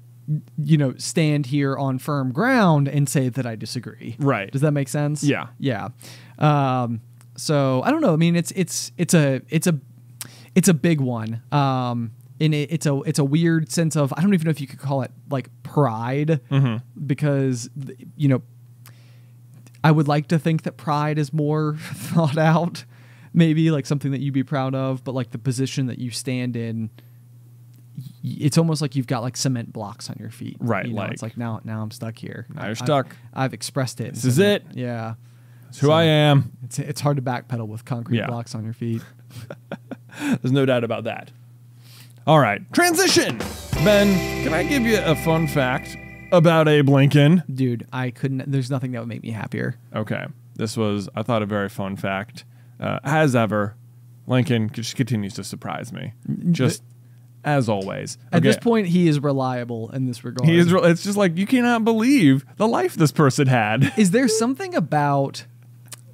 you know, stand here on firm ground and say that I disagree. Right. Does that make sense? Yeah. Yeah. Um, so I don't know. I mean, it's, it's, it's a, it's a, it's a big one. Um, And it, it's a it's a weird sense of, I don't even know if you could call it like pride, mm-hmm. because, you know, I would like to think that pride is more thought out, maybe like something that you'd be proud of. But like the position that you stand in, it's almost like you've got like cement blocks on your feet. Right. You know? Like, it's like now now I'm stuck here. Now I, you're stuck. I've, I've expressed it. This is it. it. Yeah. It's who so I am. It's, it's hard to backpedal with concrete yeah. blocks on your feet. There's no doubt about that. All right, transition. Ben, can I give you a fun fact about Abe Lincoln? Dude, I couldn't. There's nothing that would make me happier. Okay, this was, I thought, a very fun fact. Uh, as ever, Lincoln just continues to surprise me. Just but, as always. Okay. At this point, he is reliable in this regard. He is. It's just like you cannot believe the life this person had. Is there something about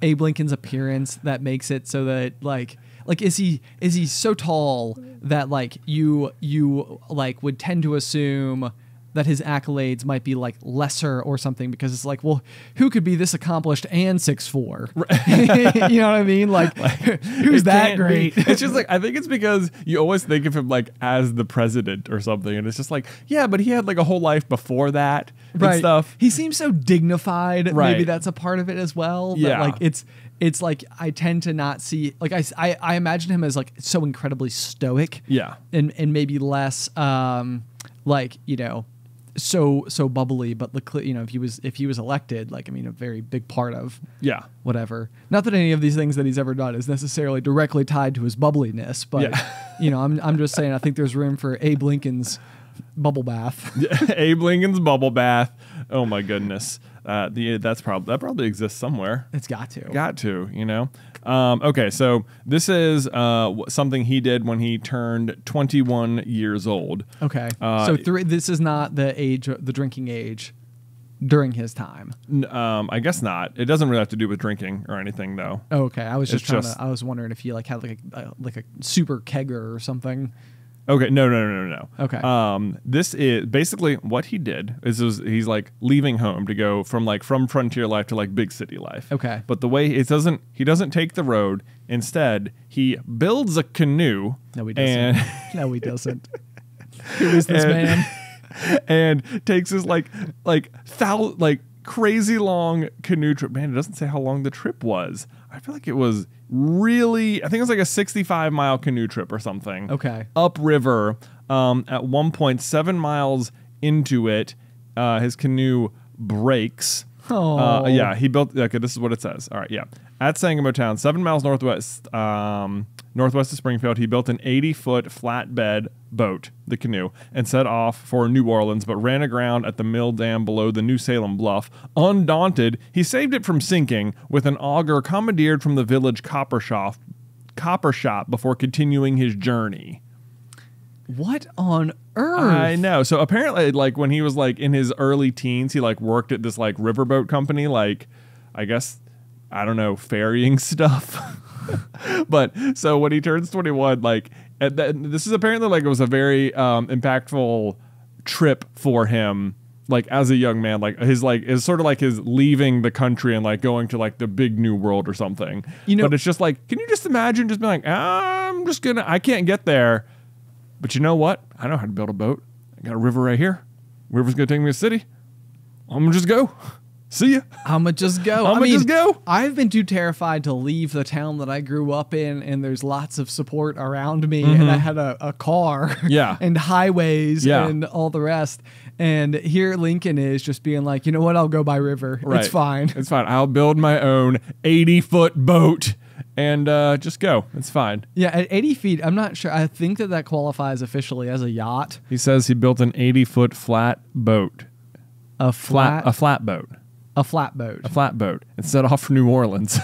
Abe Lincoln's appearance that makes it so that like? Like, is he, is he so tall that like you, you like would tend to assume that his accolades might be like lesser or something, because it's like, well, who could be this accomplished and six foot four? Right. You know what I mean? Like, like who's that great? Be. It's just like, I think it's because you always think of him like as the president or something. And it's just like, yeah, but he had like a whole life before that right. and stuff. He seems so dignified. Right. Maybe that's a part of it as well. Yeah. But, like it's, it's like I tend to not see like I, I, I imagine him as like so incredibly stoic. Yeah. And and maybe less um like, you know, so so bubbly, but the you know, if he was if he was elected, like I mean a very big part of yeah, whatever. Not that any of these things that he's ever done is necessarily directly tied to his bubbliness, but yeah. you know, I'm I'm just saying I think there's room for Abe Lincoln's bubble bath. Abe Lincoln's bubble bath. Oh my goodness. Uh, the, that's prob that probably exists somewhere. It's got to. Got to, you know? Um, okay, so this is uh, something he did when he turned twenty-one years old. Okay. Uh, so th this is not the age, the drinking age during his time. Um, I guess not. It doesn't really have to do with drinking or anything, though. Oh, okay. I was just, trying just to, I was wondering if he like had like a, uh, like a super kegger or something. Okay, no, no, no, no, no. Okay. Um, this is basically what he did is, is he's like leaving home to go from like from frontier life to like big city life. Okay. But the way it doesn't, he doesn't take the road. Instead, he builds a canoe. No, he doesn't. And no, he doesn't. Who is this and, man? And takes his like, like, thou, like crazy long canoe trip. Man, it doesn't say how long the trip was. I feel like it was really, I think it was like a sixty-five mile canoe trip or something. Okay. Upriver. Um, at one point seven miles into it, uh, his canoe breaks. Oh. Uh, yeah, he built, okay, this is what it says. All right, yeah. At Sangamo Town, seven miles northwest, um, northwest of Springfield, he built an eighty foot flatbed boat, the canoe, and set off for New Orleans, but ran aground at the mill dam below the New Salem Bluff. Undaunted, he saved it from sinking with an auger commandeered from the village copper shop, copper shop before continuing his journey. What on earth? I know. So apparently, like, when he was, like, in his early teens, he, like, worked at this, like, riverboat company, like, I guess, I don't know, ferrying stuff. But so when he turns twenty-one, like, at the, this is apparently, like, it was a very um, impactful trip for him, like, as a young man. Like, his, like, is sort of like his leaving the country and, like, going to, like, the big new world or something. You know, but it's just, like, can you just imagine just being like, I'm just gonna, I can't get there. But you know what? I know how to build a boat. I got a river right here. River's going to take me to the city. I'm going to just go. See ya. I'm going to just go. I'm going to just go. I've been too terrified to leave the town that I grew up in, and there's lots of support around me, mm-hmm. and I had a, a car yeah. and highways yeah. and all the rest. And here Lincoln is just being like, you know what? I'll go by river. Right. It's fine. It's fine. I'll build my own eighty foot boat. And uh, just go. It's fine. Yeah, at eighty feet, I'm not sure. I think that that qualifies officially as a yacht. He says he built an eighty foot flat boat. A flat? flat a flat boat. A flat boat. A flat boat. And set off for New Orleans.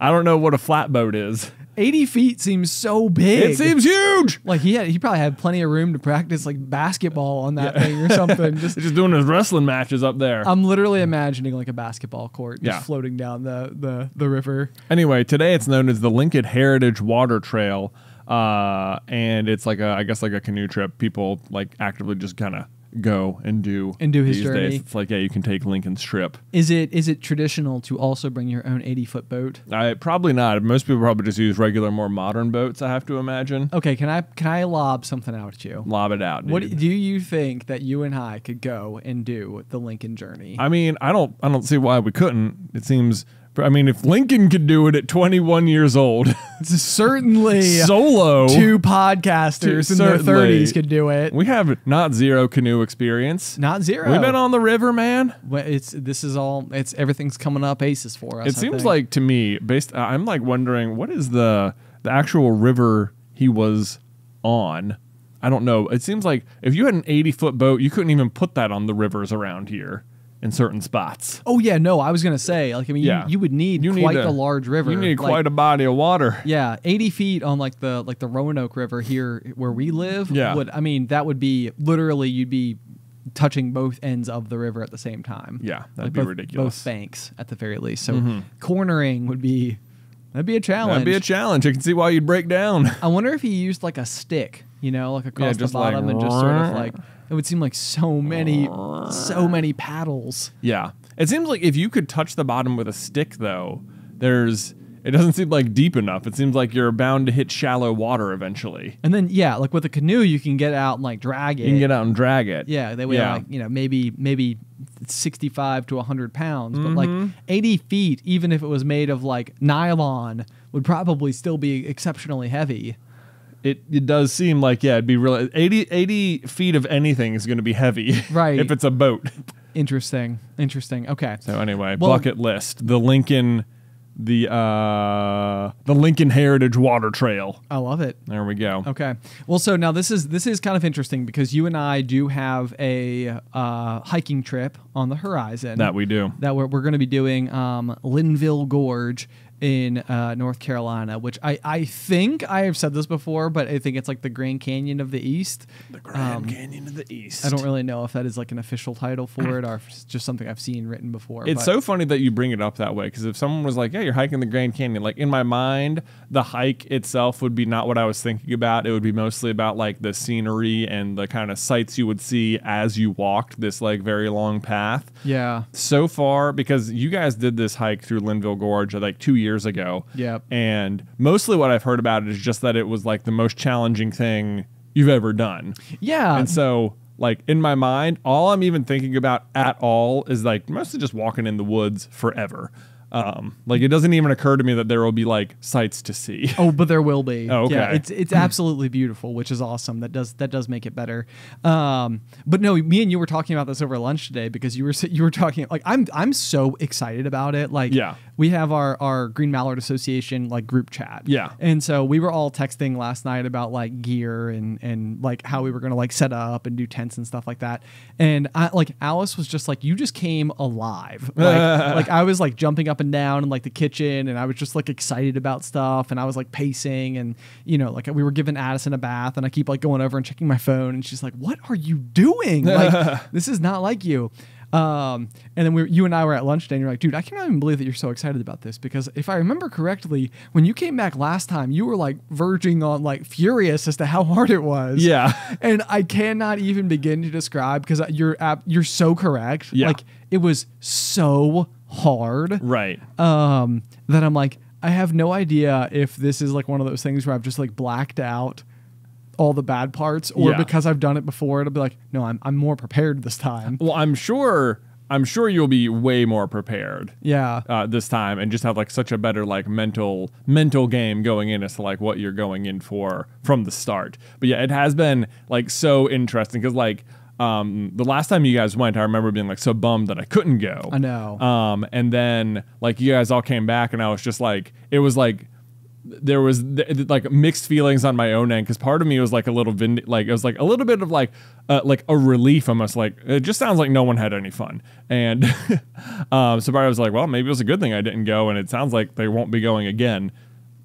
I don't know what a flat boat is. eighty feet seems so big. It seems huge. Like, he had, he probably had plenty of room to practice, like, basketball on that yeah. thing or something. Just, just doing his wrestling matches up there. I'm literally imagining, like, a basketball court just yeah. floating down the, the, the river. Anyway, today it's known as the Lincoln Heritage Water Trail. Uh, and it's like a, I guess, like a canoe trip. People, like, actively just kind of go and do and do his journey. Days. It's like, yeah, you can take Lincoln's trip. Is it is it traditional to also bring your own eighty foot boat? I probably not. Most people probably just use regular, more modern boats, I have to imagine. Okay, can I can I lob something out at you? Lob it out. Dude. What do you think that you and I could go and do the Lincoln journey? I mean, I don't I don't see why we couldn't. It seems, I mean, if Lincoln could do it at twenty-one years old, certainly solo two podcasters in their thirties could do it. We have not zero canoe experience. Not zero. We've been on the river, man. Well, it's this is all. It's everything's coming up aces for us. It I seems think. like to me, based, I'm like wondering what is the the actual river he was on. I don't know. It seems like if you had an eighty foot boat, you couldn't even put that on the rivers around here. In certain spots. Oh yeah, no, I was gonna say, like, I mean, yeah. you, you would need you quite need a, a large river. You need like, quite a body of water. Yeah, eighty feet on like the like the Roanoke River here where we live. Yeah, would I mean that would be literally you'd be touching both ends of the river at the same time. Yeah, that'd like be both, ridiculous. Both banks at the very least. So mm-hmm. cornering would be that'd be a challenge. That'd be a challenge. I can see why you'd break down. I wonder if he used like a stick, you know, like across yeah, the bottom like, and just sort of like. It would seem like so many, so many paddles. Yeah. It seems like if you could touch the bottom with a stick, though, there's, it doesn't seem like deep enough. It seems like you're bound to hit shallow water eventually. And then, yeah, like with a canoe, you can get out and like drag it. You can get out and drag it. Yeah. They weigh yeah. like, you know, maybe, maybe sixty-five to a hundred pounds, but mm-hmm. like eighty feet, even if it was made of like nylon, would probably still be exceptionally heavy. It, it does seem like, yeah, it'd be really... eighty feet of anything is going to be heavy. Right. If it's a boat. Interesting. Interesting. Okay. So anyway, well, bucket list. The Lincoln the uh, the Lincoln Heritage Water Trail. I love it. There we go. Okay. Well, so now this is this is kind of interesting because you and I do have a uh, hiking trip on the horizon. That we do. That we're, we're going to be doing um, Linville Gorge in uh, North Carolina, which I, I think I have said this before, but I think it's like the Grand Canyon of the East. The Grand um, Canyon of the East. I don't really know if that is like an official title for it or if it's just something I've seen written before. It's but. so funny that you bring it up that way, because if someone was like, yeah, you're hiking the Grand Canyon, like in my mind, the hike itself would be not what I was thinking about. It would be mostly about like the scenery and the kind of sights you would see as you walked this like very long path. Yeah. So far, because you guys did this hike through Linville Gorge like two years years ago. Yeah. And mostly what I've heard about it is just that it was like the most challenging thing you've ever done. Yeah. And so like in my mind, all I'm even thinking about at all is like mostly just walking in the woods forever. Um, like it doesn't even occur to me that there will be like sights to see. Oh, but there will be. Oh, okay. Yeah, it's it's absolutely beautiful, which is awesome. That does that does make it better. Um, but no, me and you were talking about this over lunch today because you were you were talking like I'm I'm so excited about it. Like yeah. we have our our Green Mallard Association like group chat. Yeah. And so we were all texting last night about like gear and and like how we were going to like set up and do tents and stuff like that. And I like Alice was just like, you just came alive. Like, like I was like jumping up and down in like the kitchen, and I was just like excited about stuff, and I was like pacing, and you know, like we were giving Addison a bath, and I keep like going over and checking my phone, and she's like, what are you doing? Like this is not like you. Um, and then we, you and I were at lunch today, and you're like, dude, I cannot even believe that you're so excited about this, because if I remember correctly, when you came back last time, you were like verging on like furious as to how hard it was. Yeah. And I cannot even begin to describe, because you're you're so correct. Yeah. Like it was so hard, right? Um, that I'm like, I have no idea if this is like one of those things where I've just like blacked out all the bad parts, or yeah. because I've done it before, it'll be like, no, I'm I'm more prepared this time. Well, I'm sure I'm sure you'll be way more prepared. Yeah, uh, this time, and just have like such a better like mental mental game going in as to like what you're going in for from the start. But yeah, it has been like so interesting, because like. Um, the last time you guys went, I remember being like so bummed that I couldn't go. I know. Um, and then like you guys all came back, and I was just like, it was like there was th like mixed feelings on my own end, because part of me was like a little vind like it was like a little bit of like uh, like a relief almost, like it just sounds like no one had any fun, and um, so I was like, well, maybe it was a good thing I didn't go, and it sounds like they won't be going again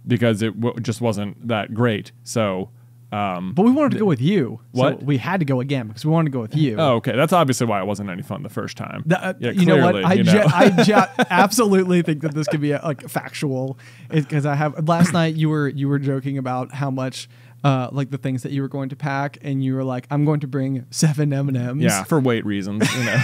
because it w just wasn't that great. So. Um, but we wanted to go with you. What? So we had to go again because we wanted to go with you. Oh, okay. That's obviously why it wasn't any fun the first time. The, uh, yeah, you clearly, know what? I, you know. I absolutely think that this could be a, like factual, because I have last night you were you were joking about how much uh, like the things that you were going to pack, and you were like, I'm going to bring seven M and M's. Yeah, for weight reasons. You know,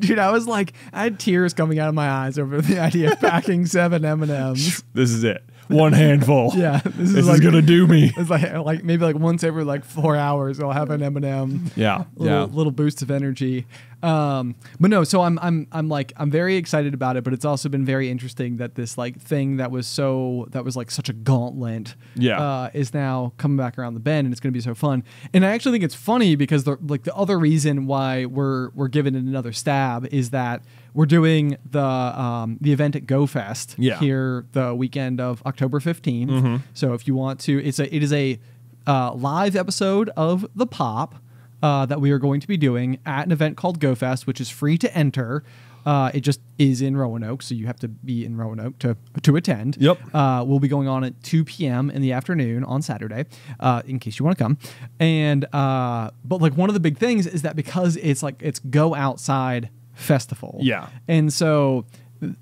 dude, I was like, I had tears coming out of my eyes over the idea of packing seven M and M's. This is it. One handful. Yeah, this is, this like, is gonna do me. It's like like maybe like once every like four hours, I'll have an M and M. Yeah, little, yeah, little boost of energy. Um, but no, so I'm I'm I'm like I'm very excited about it, but it's also been very interesting that this like thing that was so that was like such a gauntlet, yeah, uh, is now coming back around the bend, and it's gonna be so fun. And I actually think it's funny because the like the other reason why we're we're giving it another stab is that. We're doing the um, the event at Go Fest yeah. here the weekend of October fifteenth. Mm-hmm. So if you want to, it's a it is a uh, live episode of The Pop uh, that we are going to be doing at an event called Go Fest, which is free to enter. Uh, it just is in Roanoke, so you have to be in Roanoke to to attend. Yep. Uh, we'll be going on at two P M in the afternoon on Saturday, uh, in case you want to come. And uh, but like one of the big things is that because it's like it's go outside. Festival. Yeah. And so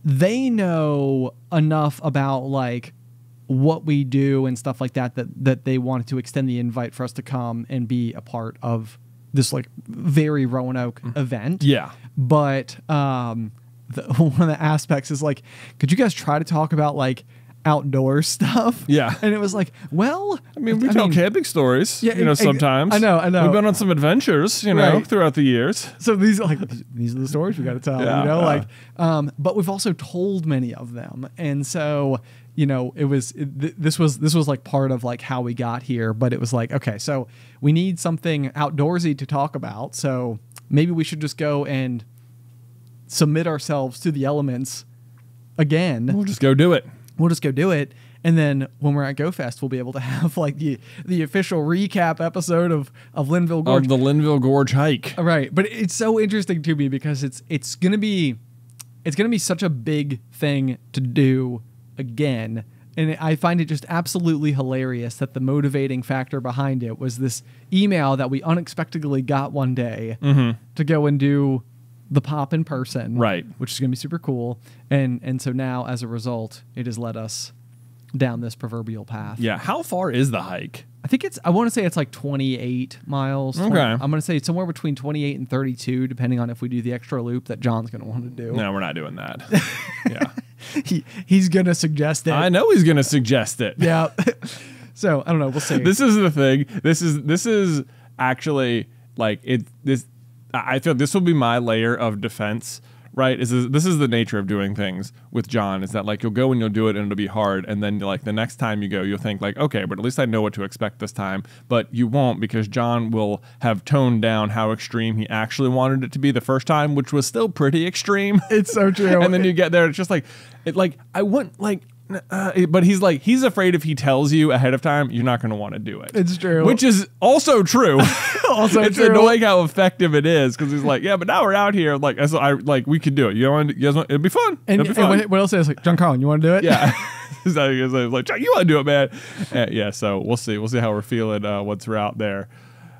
they know enough about like what we do and stuff like that, that, that they wanted to extend the invite for us to come and be a part of this like very Roanoke event. Yeah. But, um, the, one of the aspects is like, could you guys try to talk about like outdoor stuff? Yeah. And it was like, well, I mean, we I tell mean, camping stories, yeah, you know, sometimes. I know, I know. We've been on some adventures, you know, right. throughout the years. So these are like, these are the stories we got to tell, yeah, you know, yeah. like, um, but we've also told many of them. And so, you know, it was, it, th this was, this was like part of like how we got here, but it was like, okay, so we need something outdoorsy to talk about. So maybe we should just go and submit ourselves to the elements again. We'll just go do it. we'll just go do it. And then when we're at Go Fest, we'll be able to have like the the official recap episode of of Linville Gorge. Of the Linville Gorge hike. Right. But it's so interesting to me because it's it's going to be it's going to be such a big thing to do again. And I find it just absolutely hilarious that the motivating factor behind it was this email that we unexpectedly got one day mm-hmm. to go and do the pop in person. Right. Which is going to be super cool. And and so now as a result, it has led us down this proverbial path. Yeah. How far is the hike? I think it's, I want to say it's like twenty-eight miles. Okay. twenty, I'm going to say it's somewhere between twenty-eight and thirty-two, depending on if we do the extra loop that John's going to want to do. No, we're not doing that. Yeah. He, he's going to suggest it. I know he's going to suggest it. Yeah. So I don't know. We'll see. This is the thing. This is, this is actually like it, this, I feel this will be my layer of defense. Right, is this, this is the nature of doing things with John, is that like you'll go and you'll do it and it'll be hard, and then like the next time you go you'll think like, okay, but at least I know what to expect this time. But you won't, because John will have toned down how extreme he actually wanted it to be the first time, which was still pretty extreme. It's so true. And then you get there, it's just like, it like I wouldn't like. Uh, but he's like, he's afraid if he tells you ahead of time, you're not going to want to do it. It's true. Which is also true. Also it's true. It's annoying how effective it is, because he's like, yeah, but now we're out here. Like, so I like, we could do it. You know, you guys want, it'd be fun. And, be fun. and what else is like, John Carlin, you want to do it? Yeah. So he's like, John, you want to do it, man? Uh, yeah. So we'll see. We'll see how we're feeling uh, once we're out there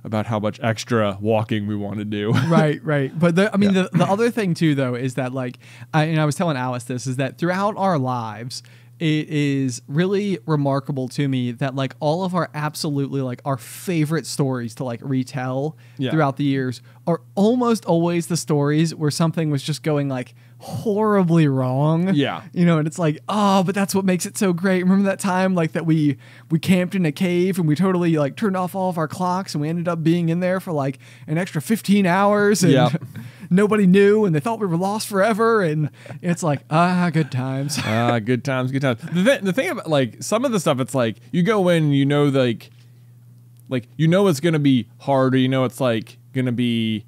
about how much extra walking we want to do. Right, right. But the, I mean, yeah. the, the other thing too, though, is that like, I, and I was telling Alice this, is that throughout our lives, it is really remarkable to me that like all of our absolutely like our favorite stories to like retell yeah. throughout the years are almost always the stories where something was just going like horribly wrong. Yeah. You know, and it's like, oh, but that's what makes it so great. Remember that time like that we we camped in a cave and we totally like turned off all of our clocks and we ended up being in there for like an extra fifteen hours and yep. nobody knew and they thought we were lost forever. And it's like, ah, good times. Ah, uh, good times, good times. The, th the thing about like some of the stuff, it's like you go in and you know like like you know it's gonna be hard, or you know it's like gonna be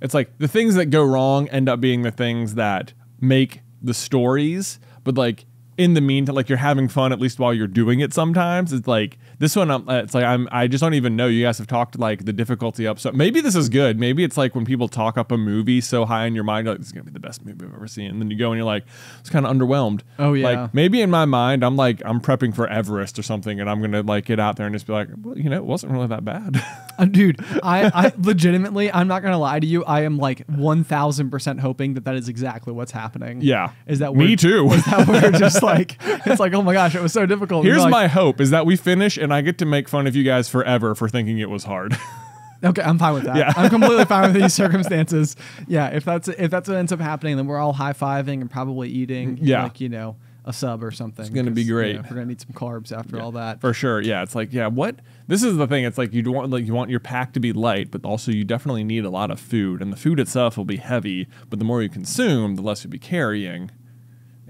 It's like the things that go wrong end up being the things that make the stories. But like in the meantime, like you're having fun at least while you're doing it. Sometimes it's like this one. I'm, it's like I'm. I just don't even know. You guys have talked like the difficulty up. So maybe this is good. Maybe it's like when people talk up a movie so high in your mind, you're like, this is gonna be the best movie I've ever seen. And then you go and you're like, it's kind of underwhelmed. Oh yeah. Like maybe in my mind, I'm like I'm prepping for Everest or something, and I'm gonna like get out there and just be like, well, you know, it wasn't really that bad. Dude, I, I legitimately, I'm not going to lie to you. I am like one thousand percent hoping that that is exactly what's happening. Yeah. Is that Me too. Is that we're just like, it's like, oh my gosh, it was so difficult. Here's like, my hope is that we finish and I get to make fun of you guys forever for thinking it was hard. Okay, I'm fine with that. Yeah. I'm completely fine with these circumstances. Yeah, if that's if that's what ends up happening, then we're all high-fiving and probably eating, yeah. like, you know, a sub or something. It's going to be great. You know, we're going to need some carbs after yeah, all that. For sure. Yeah. It's like, yeah, what? This is the thing. It's like you want like you want your pack to be light, but also you definitely need a lot of food, and the food itself will be heavy, but the more you consume, the less you'll be carrying.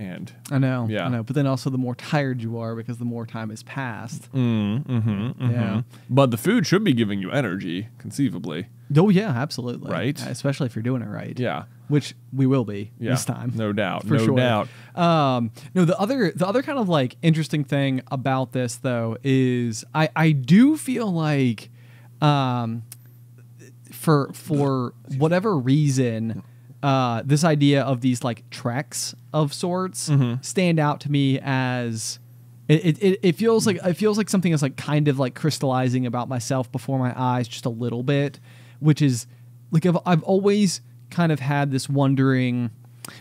And I know. Yeah. I know. But then also the more tired you are because the more time has passed. Mm, mm-hmm. Mm-hmm. Yeah. But the food should be giving you energy, conceivably. Oh, yeah. Absolutely. Right. Especially if you're doing it right. Yeah. Which we will be yeah, this time, no doubt, for no sure. doubt. Um, no, the other the other kind of like interesting thing about this though is I I do feel like um, for for whatever reason uh, this idea of these like treks of sorts mm-hmm. stand out to me as it, it it feels like it feels like something is like kind of like crystallizing about myself before my eyes just a little bit, which is like I've I've always kind of had this wondering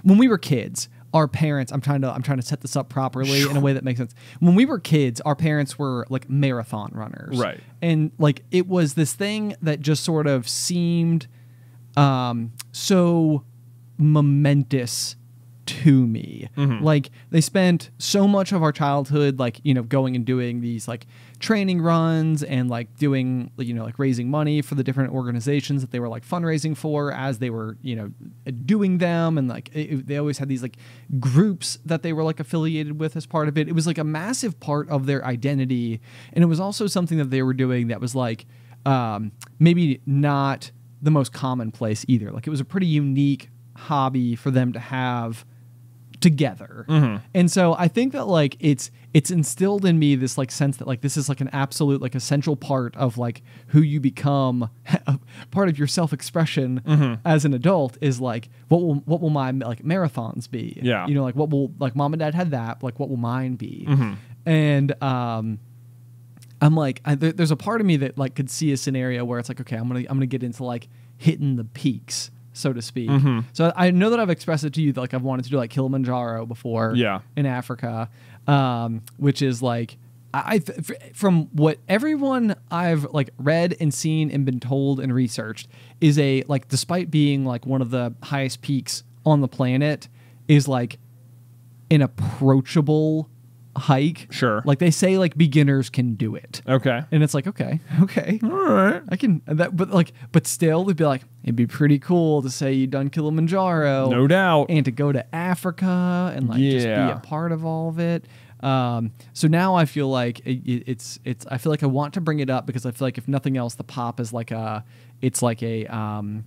when we were kids, our parents, I'm trying to, I'm trying to set this up properly in a way that makes sense. When we were kids, our parents were like marathon runners. Right. And like, it was this thing that just sort of seemed, um, so momentous to me. Mm-hmm. Like they spent so much of our childhood, like, you know, going and doing these like training runs and like doing, you know, like raising money for the different organizations that they were like fundraising for as they were, you know, doing them. And like, it, they always had these like groups that they were like affiliated with as part of it. It was like a massive part of their identity. And it was also something that they were doing that was like, um, maybe not the most commonplace either. Like it was a pretty unique hobby for them to have together. Mm-hmm. And so I think that like it's it's instilled in me this like sense that like this is like an absolute like essential part of like who you become, part of your self-expression mm-hmm. as an adult is like what will what will my like marathons be? Yeah. You know, like what will like mom and dad had that, like what will mine be? Mm-hmm. And um I'm like I, th there's a part of me that like could see a scenario where it's like, okay, I'm going to I'm going to get into like hitting the peaks, so to speak. Mm-hmm. So I know that I've expressed it to you that like I've wanted to do like Kilimanjaro before yeah. in Africa, um, which is like I th from what everyone I've like read and seen and been told and researched is a like despite being like one of the highest peaks on the planet is like an approachable hike. Sure. Like they say like beginners can do it. Okay. And it's like, okay, okay. All right. I can, that, but like, but still they'd be like, it'd be pretty cool to say you've done Kilimanjaro. No doubt. And to go to Africa and like yeah. just be a part of all of it. Um, so now I feel like it, it's, it's, I feel like I want to bring it up because I feel like if nothing else, the pop is like a, it's like a, um,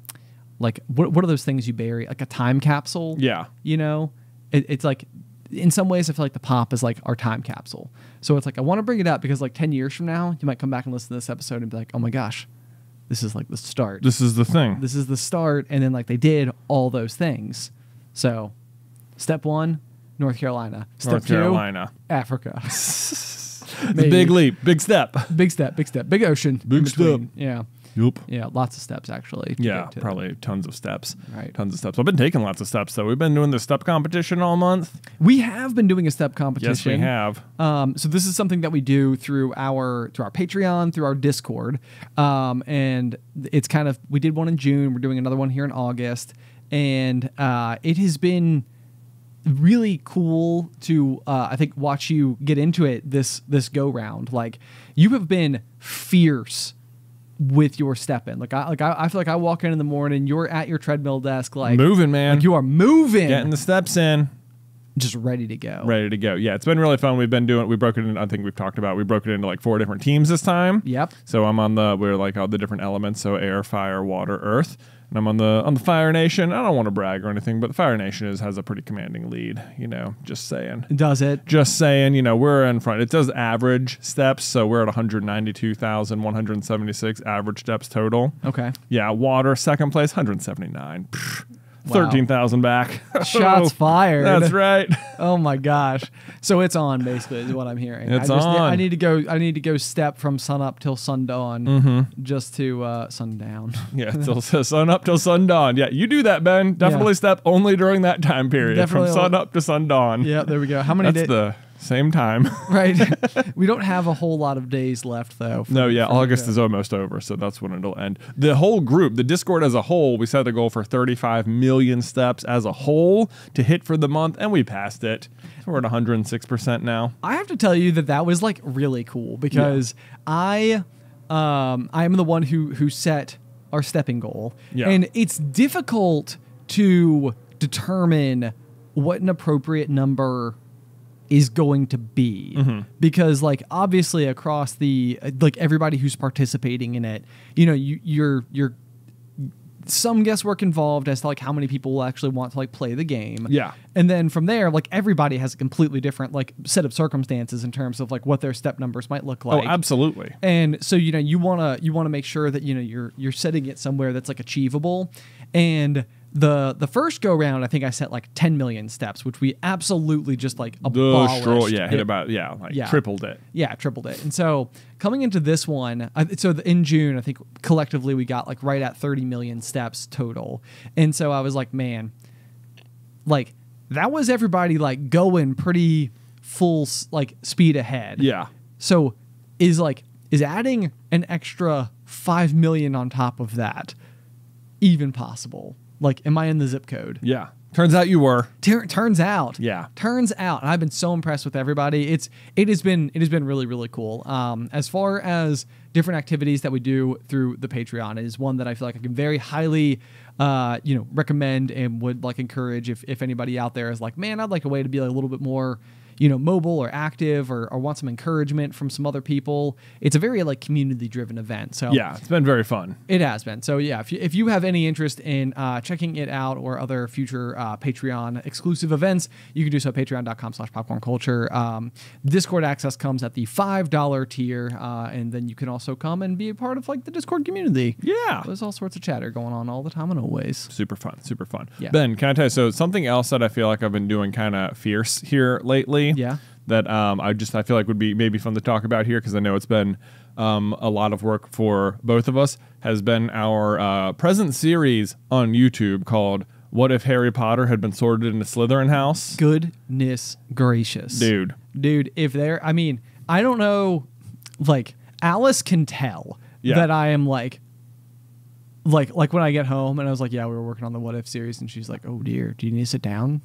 like what, what are those things you bury? Like a time capsule. Yeah. You know, it, it's like, in some ways, I feel like the pop is like our time capsule. So it's like, I want to bring it up because like ten years from now, you might come back and listen to this episode and be like, oh my gosh, this is like the start. This is the thing. This is the start. And then like they did all those things. So step one, North Carolina. Step North Carolina. Two, Africa. Big leap. Big step. Big step. Big step. Big ocean. Big step. Yeah. Yep. Yeah, lots of steps actually. Yeah, to probably them. tons of steps. Right. Tons of steps. I've been taking lots of steps though. We've been doing the step competition all month. We have been doing a step competition. Yes, we have. Um, so this is something that we do through our through our Patreon, through our Discord. Um, and it's kind of we did one in June, we're doing another one here in August, and uh it has been really cool to uh I think watch you get into it this this go round. Like you have been fierce with your step in. Like I like I, I feel like I walk in in the morning, you're at your treadmill desk like moving, man. Like you are moving. Getting the steps in. Just ready to go. Ready to go. Yeah, it's been really fun. We've been doing we broke it in I think we've talked about we broke it into like four different teams this time. Yep. So I'm on the we're like all the different elements, so air, fire, water, earth. And I'm on the on the Fire Nation. I don't want to brag or anything, but the Fire Nation is has a pretty commanding lead, you know, just saying. Does it? Just saying, you know, we're in front. It does average steps, so we're at one hundred ninety-two thousand one hundred seventy-six average steps total. Okay. Yeah, water, second place, one hundred seventy-nine. Wow. thirteen thousand back. Shots fired. That's right. Oh my gosh. So it's on basically is what I'm hearing. It's I just, on. I need to go I need to go step from sun up till sundown mm-hmm. just to uh sundown. Yeah, till sun up till sundown. Yeah, you do that, Ben. Definitely yeah. step only during that time period. Definitely from sun up to sundown. Yeah, there we go. How many days? That's the same time. Right. We don't have a whole lot of days left though. No, yeah, August is almost over, so that's when it'll end. The whole group, the Discord as a whole, we set a goal for thirty-five million steps as a whole to hit for the month, and we passed it. So we're at one hundred six percent now. I have to tell you that that was like really cool because yeah. I um I am the one who who set our stepping goal. Yeah. And it's difficult to determine what an appropriate number is going to be mm-hmm. because like obviously across the like everybody who's participating in it, you know, you you're you're some guesswork involved as to like how many people will actually want to like play the game. Yeah. And then from there, like everybody has a completely different like set of circumstances in terms of like what their step numbers might look like. Oh, absolutely. And so, you know, you wanna you wanna make sure that, you know, you're you're setting it somewhere that's like achievable. And The the first go round, I think I set like ten million steps, which we absolutely just like abolished. Destroy, yeah, hit it, about yeah, like yeah. tripled it. Yeah, tripled it. And so coming into this one, I, so the, in June, I think collectively we got like right at thirty million steps total. And so I was like, man, like that was everybody like going pretty full like speed ahead. Yeah. So is like is adding an extra five million on top of that even possible? Like, am I in the zip code? Yeah. Turns out you were. Tur turns out. Yeah. Turns out. And I've been so impressed with everybody. It's it has been it has been really, really cool. Um, as far as different activities that we do through the Patreon, it is one that I feel like I can very highly uh, you know, recommend and would like encourage if if anybody out there is like, man, I'd like a way to be like a little bit more you know, mobile or active or, or want some encouragement from some other people. It's a very like community driven event. So yeah, it's been very fun. It has been. So yeah, if you, if you have any interest in uh, checking it out or other future uh, Patreon exclusive events, you can do so at patreon dot com slash popcorn culture. Um, Discord access comes at the five dollar tier. Uh, and then you can also come and be a part of like the Discord community. Yeah. There's all sorts of chatter going on all the time and always. Super fun. Super fun. Yeah. Ben, can I tell you, so something else that I feel like I've been doing kind of fierce here lately. Yeah. That um, I just I feel like would be maybe fun to talk about here because I know it's been um, a lot of work for both of us, has been our uh, present series on YouTube called What If Harry Potter Had Been Sorted into Slytherin House? Goodness gracious. Dude. Dude, if there, I mean, I don't know, like, Alice can tell yeah. that I am like, Like, like when I get home and I was like, yeah, we were working on the What If series. And she's like, oh dear, do you need to sit down?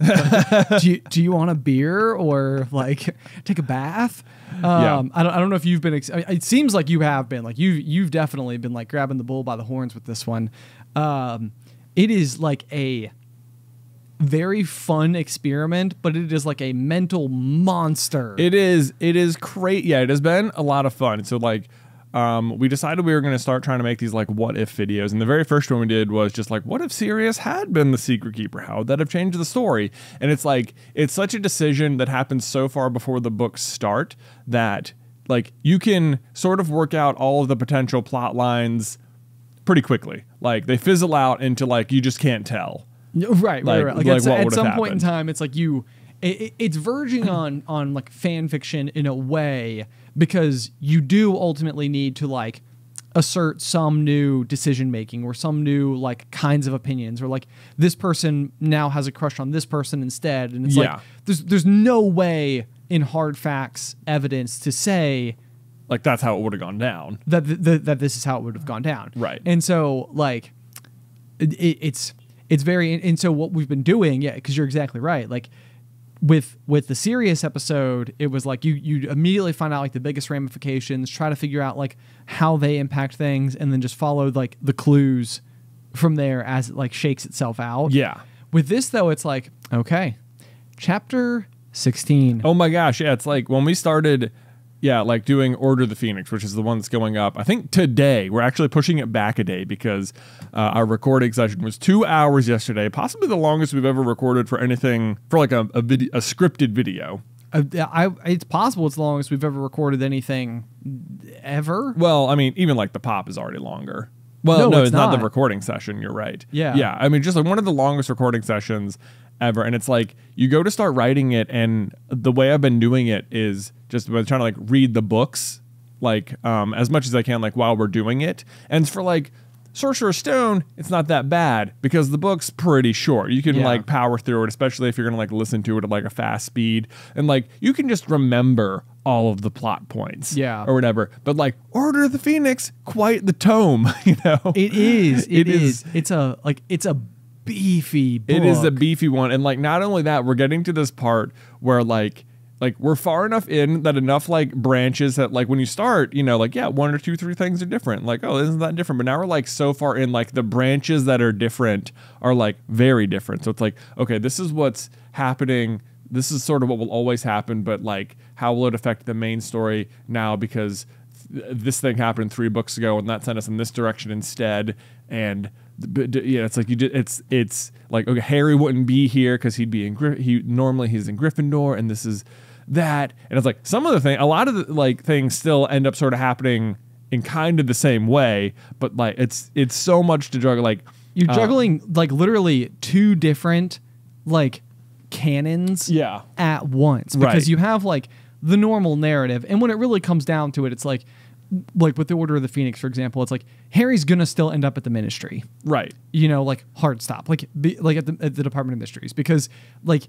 do, you, do you want a beer or like take a bath? Um, yeah. I don't, I don't know if you've been, ex I mean, it seems like you have been like, you've, you've definitely been like grabbing the bull by the horns with this one. Um, it is like a very fun experiment, but it is like a mental monster. It is. It is great. Yeah. It has been a lot of fun. So like, Um, we decided we were going to start trying to make these like what if videos. And the very first one we did was just like, what if Sirius had been the secret keeper? How would that have changed the story? And it's like, it's such a decision that happens so far before the books start that like you can sort of work out all of the potential plot lines pretty quickly. Like they fizzle out into like, you just can't tell. Right. Like, right. right. Like like at, what at some point in time, it's like you, it, it, it's verging on, on like fan fiction in a way. Because you do ultimately need to like assert some new decision making or some new like kinds of opinions or like this person now has a crush on this person instead. And it's yeah. like there's there's no way in hard facts evidence to say like that's how it would have gone down. That th th that this is how it would have gone down. Right. And so like it, it's it's very and so what we've been doing, yeah, because you're exactly right. Like With with the Sirius episode, it was like you you immediately find out like the biggest ramifications, try to figure out like how they impact things, and then just follow like the clues from there as it like shakes itself out. Yeah. With this though, it's like okay, chapter sixteen. Oh my gosh, yeah, it's like when we started, yeah, like doing Order of the Phoenix, which is the one that's going up. I think today we're actually pushing it back a day because uh, our recording session was two hours yesterday, possibly the longest we've ever recorded for anything for like a a, video, a scripted video. Uh, I, it's possible it's the longest we've ever recorded anything ever. Well, I mean, even like the pop is already longer. Well, no, no it's, it's not. not the recording session. You're right. Yeah, yeah. I mean, just like one of the longest recording sessions ever. And it's like you go to start writing it, and the way I've been doing it is just trying to like read the books like um as much as I can like while we're doing it. And for like Sorcerer's Stone, it's not that bad because the book's pretty short. You can yeah. like power through it, especially if you're gonna like listen to it at like a fast speed, and like you can just remember all of the plot points, yeah, or whatever. But like Order of the Phoenix, quite the tome, you know. It is. It, it is. is. It's a like it's a beefy book. It is a beefy one, and like not only that, we're getting to this part where like. Like we're far enough in that enough like branches that like when you start, you know, like, yeah, one or two, three things are different. Like, oh, isn't that different? But now we're like so far in like the branches that are different are like very different. So it's like, okay, this is what's happening. This is sort of what will always happen. But like, how will it affect the main story now? Because th this thing happened three books ago and that sent us in this direction instead. And But, yeah, it's like you. Just, it's it's like okay, Harry wouldn't be here because he'd be in. Gry he normally he's in Gryffindor, and this is that. And it's like some of the thing, a lot of the, like things still end up sort of happening in kind of the same way. But like it's it's so much to juggle. Like you're uh, juggling like literally two different like canons, yeah, at once because right. you have like the normal narrative, and when it really comes down to it, it's like. Like with the Order of the Phoenix, for example, it's like Harry's gonna still end up at the Ministry, right? You know, like hard stop, like be, like at the, at the Department of Mysteries, because like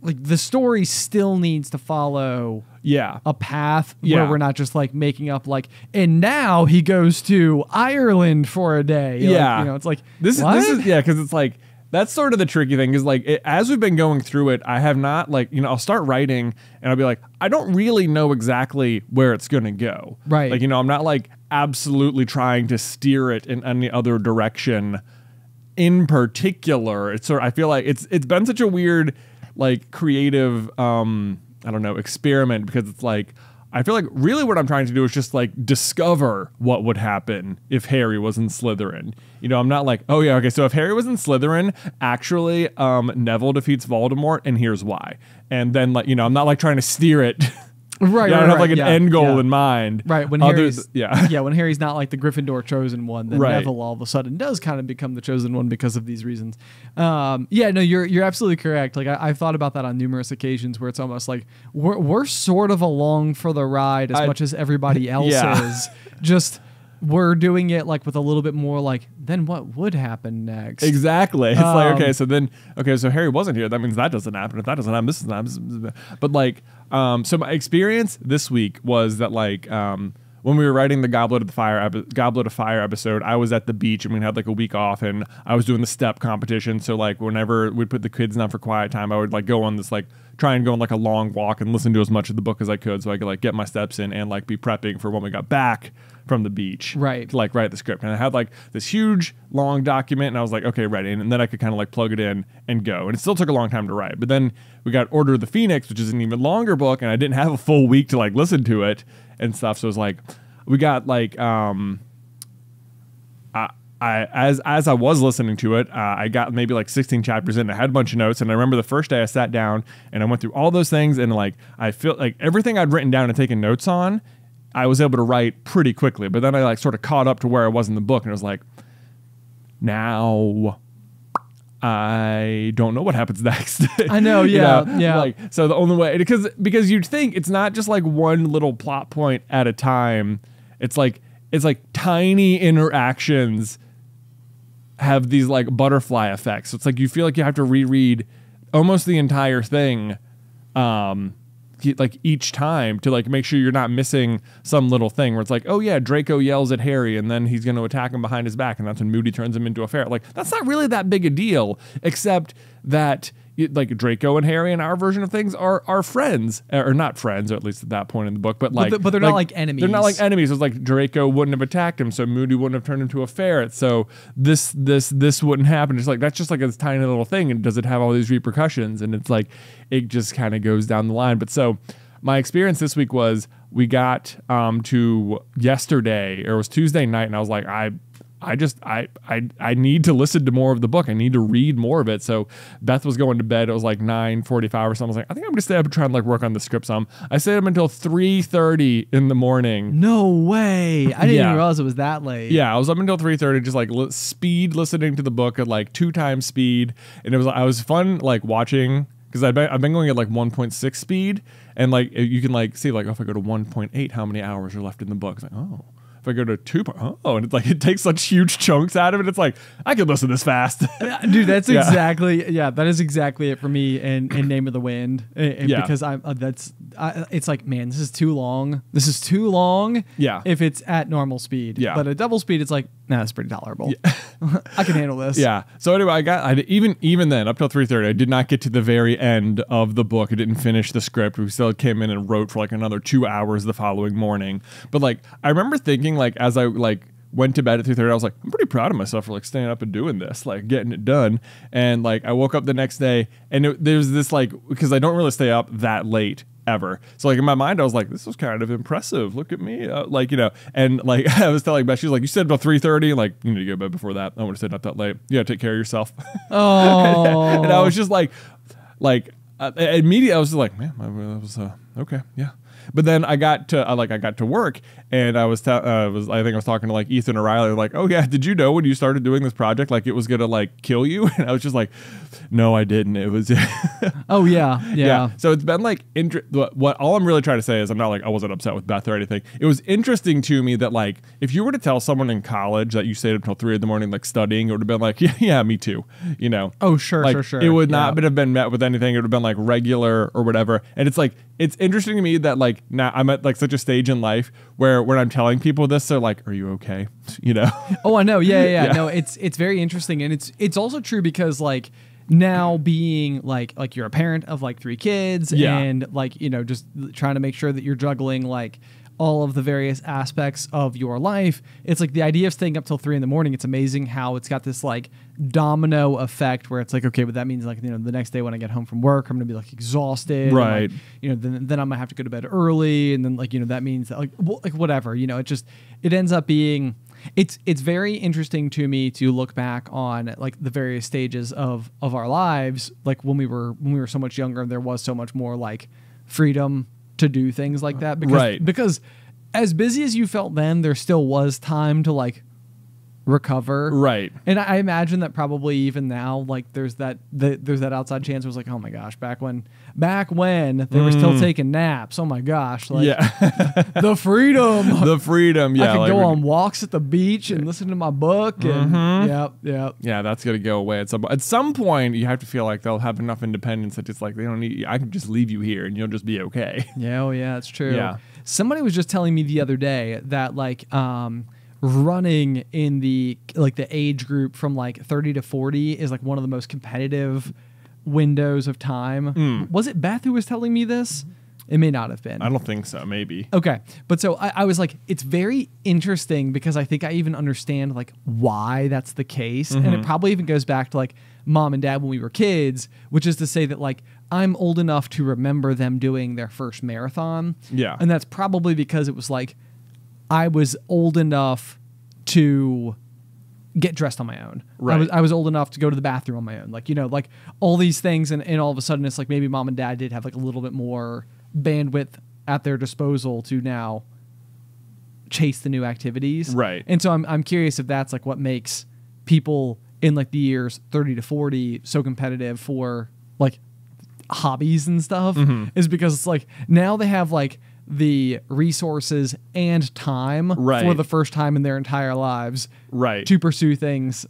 like the story still needs to follow, yeah, a path yeah. where we're not just like making up like and now he goes to Ireland for a day, yeah. Like, you know, it's like this what? is this is yeah, because it's like. That's sort of the tricky thing is like it, as we've been going through it, I have not like, you know, I'll start writing and I'll be like, I don't really know exactly where it's going to go. Right. Like, you know, I'm not like absolutely trying to steer it in any other direction in particular. It's sort of, I feel like it's, it's been such a weird, like creative, um, I don't know, experiment, because it's like, I feel like really what I'm trying to do is just like discover what would happen if Harry was in Slytherin. You know, I'm not like, oh yeah, okay, so if Harry was in Slytherin, actually um, Neville defeats Voldemort and here's why. And then like, you know, I'm not like trying to steer it. Right, you know, right, I don't have right, like an yeah, end goal yeah. in mind. Right, when Harry's, yeah. yeah, when Harry's not like the Gryffindor chosen one, then right. Neville all of a sudden does kind of become the chosen one because of these reasons. Um, yeah, no, you're you're absolutely correct. Like I, I've thought about that on numerous occasions, where it's almost like we're we're sort of along for the ride as I, much as everybody else yeah. is. Just we're doing it like with a little bit more like, then what would happen next? Exactly. It's um, like, okay, so then okay, so Harry wasn't here. That means that doesn't happen. If that doesn't happen, this doesn't happen. But like. Um, so my experience this week was that like um, when we were writing the Goblet of the Fire Goblet of Fire episode, I was at the beach and we had like a week off, and I was doing the step competition. So like whenever we'd put the kids down for quiet time, I would like go on this like try and go on like a long walk and listen to as much of the book as I could, so I could like get my steps in and like be prepping for when we got back from the beach, right? To like write the script. And I had like this huge long document, and I was like, okay, ready. And then I could kind of like plug it in and go. And it still took a long time to write. But then we got Order of the Phoenix, which is an even longer book, and I didn't have a full week to like listen to it and stuff. So it was like, we got like, um, I, I as as I was listening to it, uh, I got maybe like sixteen chapters in. I had a bunch of notes, and I remember the first day I sat down and I went through all those things, and like I feel like everything I'd written down and taken notes on, I was able to write pretty quickly, but then I like sort of caught up to where I was in the book, and I was like, now I don't know what happens next. I know. Yeah. You know? Yeah. Like, so the only way, because, because you'd think it's not just like one little plot point at a time. It's like, it's like tiny interactions have these like butterfly effects. So it's like, you feel like you have to reread almost the entire thing. Um, like each time to like make sure you're not missing some little thing where it's like, oh yeah, Draco yells at Harry and then he's going to attack him behind his back, and that's when Moody turns him into a ferret. Like that's not really that big a deal, except that it, like Draco and Harry in our version of things are are friends, or not friends, or at least at that point in the book, but like but, but they're like, not like enemies. They're not like enemies. It's like Draco wouldn't have attacked him, so Moody wouldn't have turned into a ferret, so this this this wouldn't happen. It's like, that's just like a tiny little thing, and does it have all these repercussions? And it's like, it just kind of goes down the line. But so my experience this week was, we got um, to yesterday, or it was Tuesday night, and I was like, I I just, I, I, I need to listen to more of the book. I need to read more of it. So Beth was going to bed. It was like nine forty-five or something. I was like, I think I'm going to stay up and try and like work on the script some. I stayed up until three thirty in the morning. No way. I didn't yeah. even realize it was that late. Yeah. I was up until three thirty, just like li speed listening to the book at like two times speed. And it was, I was fun, like watching, because I've been, I've been going at like one point six speed, and like, you can like see like, oh, if I go to one point eight, how many hours are left in the book? It's like, oh. I go to two, oh, and it's like it takes such huge chunks out of it. It's like, I could listen this fast. Dude, that's yeah. exactly, yeah, that is exactly it for me in, in Name of the Wind. And, and yeah. Because I'm, uh, that's, I, it's like, man, this is too long. This is too long. Yeah. If it's at normal speed. Yeah. But at double speed, it's like, nah, that's pretty tolerable. Yeah. I can handle this. Yeah. So anyway, I got, I, even even then, up till three thirty, I did not get to the very end of the book. I didn't finish the script. We still came in and wrote for like another two hours the following morning. But like, I remember thinking, like as I like went to bed at three thirty, I was like, I'm pretty proud of myself for like staying up and doing this, like getting it done. And like I woke up the next day, and it, there was this like, because I don't really stay up that late ever. So like in my mind, I was like, this was kind of impressive. Look at me, uh, like you know. And like I was telling Beth, she was like, you said about three thirty, like you need to go to bed before that. I would have stayed up that late. You gotta take care of yourself. Oh. And I was just like, like uh, immediately I was just like, man, that was uh, okay, yeah. But then I got to I like I got to work, and I was uh, was I think I was talking to like Ethan O'Reilly, like, oh yeah, did you know when you started doing this project like it was gonna like kill you? And I was just like, no, I didn't. It was oh yeah, yeah, yeah. So it's been like what, what all I'm really trying to say is I'm not like I wasn't upset with Beth or anything. It was interesting to me that like if you were to tell someone in college that you stayed up until three in the morning like studying, it would have been like yeah, yeah, me too, you know. Oh sure, like, sure, sure. It would not yeah. have been met with anything. It would have been like regular or whatever. And it's like it's interesting to me that like. Now I'm at like such a stage in life where when I'm telling people this, they're like, "Are you okay?" You know? Oh, I know. Yeah, yeah, yeah. No, it's it's very interesting, and it's it's also true because like now being like like you're a parent of like three kids, yeah. and like you know just trying to make sure that you're juggling like all of the various aspects of your life. It's like the idea of staying up till three in the morning. It's amazing how it's got this like domino effect where it's like, okay, but that means like, you know, the next day when I get home from work, I'm going to be like exhausted. Right. And, like, you know, then, then I'm gonna have to go to bed early. And then like, you know, that means that like, well, like whatever, you know, it just, it ends up being, it's, it's very interesting to me to look back on like the various stages of, of our lives. Like when we were, when we were so much younger, there was so much more like freedom to do things like that, because right. because as busy as you felt then, there still was time to like recover, right? And I imagine that probably even now, like there's that the, there's that outside chance where it's like, oh my gosh, back when back when they mm. were still taking naps, oh my gosh, like yeah. the freedom, the freedom, yeah. I could like go on walks at the beach and listen to my book, and mm-hmm. yep, yep, yeah. That's gonna go away at some at some point. You have to feel like they'll have enough independence that it's like they don't need. I can just leave you here and you'll just be okay. Yeah, oh yeah, that's true. Yeah. Somebody was just telling me the other day that like um. running in the like the age group from like thirty to forty is like one of the most competitive windows of time. Mm. Was it Beth who was telling me this? It may not have been. I don't think so. Maybe. Okay. But so I, I was like, it's very interesting because I think I even understand like why that's the case. Mm-hmm. And it probably even goes back to like mom and dad when we were kids, which is to say that like I'm old enough to remember them doing their first marathon. Yeah. And that's probably because it was like, I was old enough to get dressed on my own. Right. I was, I was old enough to go to the bathroom on my own. Like, you know, like all these things. And, and all of a sudden it's like maybe mom and dad did have like a little bit more bandwidth at their disposal to now chase the new activities. Right. And so I'm, I'm curious if that's like what makes people in like the years thirty to forty so competitive for like hobbies and stuff, mm-hmm. is because it's like now they have like the resources and time right. for the first time in their entire lives right. to pursue things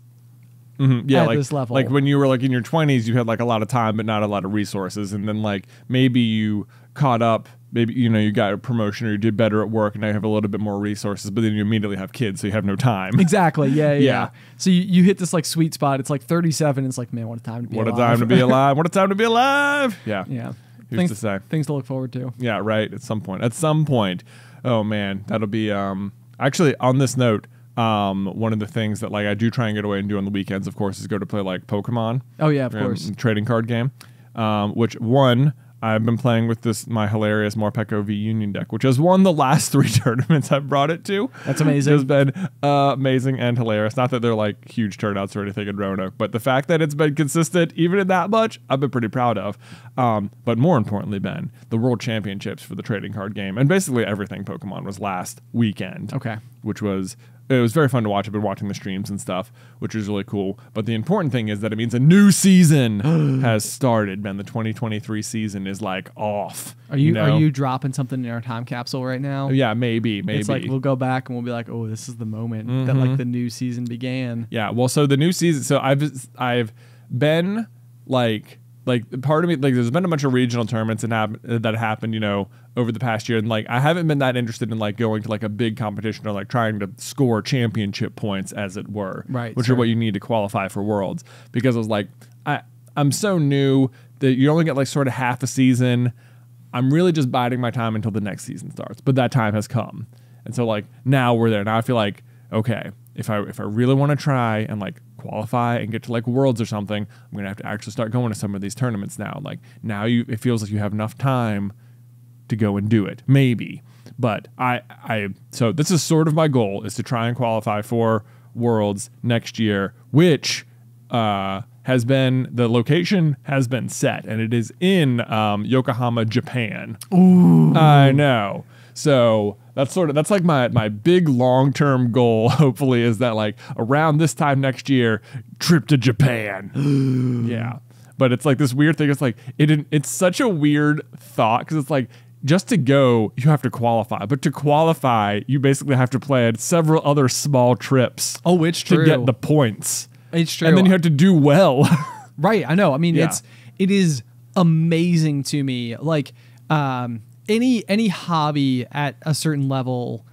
mm-hmm. yeah, at like, this level. Like when you were like in your twenties, you had like a lot of time, but not a lot of resources. And then like maybe you caught up, maybe, you know, you got a promotion or you did better at work and now you have a little bit more resources, but then you immediately have kids. So you have no time. Exactly. Yeah. Yeah. yeah. So you, you hit this like sweet spot. It's like thirty-seven. It's like, man, what a time to be what alive. What a time to be alive. What a time to be alive. Yeah. Yeah. Who's things to say? Things to look forward to. Yeah, right. At some point. At some point. Oh man, that'll be. Um, actually, on this note, um, one of the things that like I do try and get away and do on the weekends, of course, is go to play like Pokemon. Oh yeah, of um, course. Trading card game, um, which one I've been playing with this my hilarious Morpeko V Union deck, which has won the last three tournaments I've brought it to. That's amazing. It's been uh, amazing and hilarious. Not that they're like huge turnouts or anything in Roanoke, but the fact that it's been consistent, even in that much, I've been pretty proud of. Um, but more importantly, Ben, the World Championships for the trading card game and basically everything Pokemon was last weekend. Okay. Which was... It was very fun to watch. I've been watching the streams and stuff, which is really cool. But the important thing is that it means a new season has started, Ben. The twenty twenty-three season is like off. Are you, you know? Are you dropping something in our time capsule right now? Yeah, maybe, maybe. It's like we'll go back and we'll be like, oh, this is the moment mm-hmm. that like the new season began. Yeah, well, so the new season. So I've I've been like like part of me like there's been a bunch of regional tournaments and that happened, you know, over the past year, and like I haven't been that interested in like going to like a big competition or like trying to score championship points, as it were, right? Which sure. are what you need to qualify for Worlds. Because I was like, I I'm so new that you only get like sort of half a season. I'm really just biding my time until the next season starts, but that time has come, and so like now we're there. Now I feel like okay, if I if I really want to try and like qualify and get to like Worlds or something, I'm gonna have to actually start going to some of these tournaments now. Like now you it feels like you have enough time to go and do it, maybe. But I, I, so this is sort of my goal, is to try and qualify for Worlds next year, which uh, has been, the location has been set, and it is in um, Yokohama, Japan. Ooh. I know. So that's sort of, that's like my, my big long-term goal, hopefully, is that like around this time next year, trip to Japan. Yeah. But it's like this weird thing. It's like, it, it's such a weird thought, because it's like, just to go, you have to qualify. But to qualify, you basically have to plan several other small trips. Oh, it's true. To get the points. It's true. And then you have to do well. Right. I know. I mean, yeah. it's it is amazing to me. Like um, any any hobby at a certain level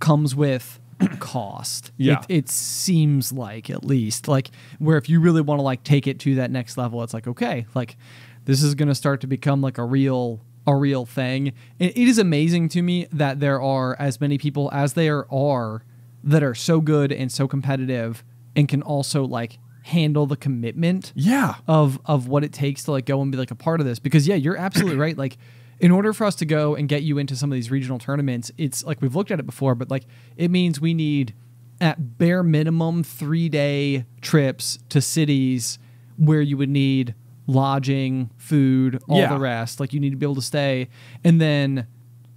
comes with cost. Yeah. It, it seems like, at least, like where if you really want to like take it to that next level, it's like, okay, like this is going to start to become like a real a real thing. It is amazing to me that there are as many people as there are that are so good and so competitive and can also like handle the commitment yeah. of, of what it takes to like go and be like a part of this. Because yeah, you're absolutely right. Like in order for us to go and get you into some of these regional tournaments, it's like, we've looked at it before, but like it means we need at bare minimum three day trips to cities where you would need lodging, food, all yeah. the rest. Like you need to be able to stay. And then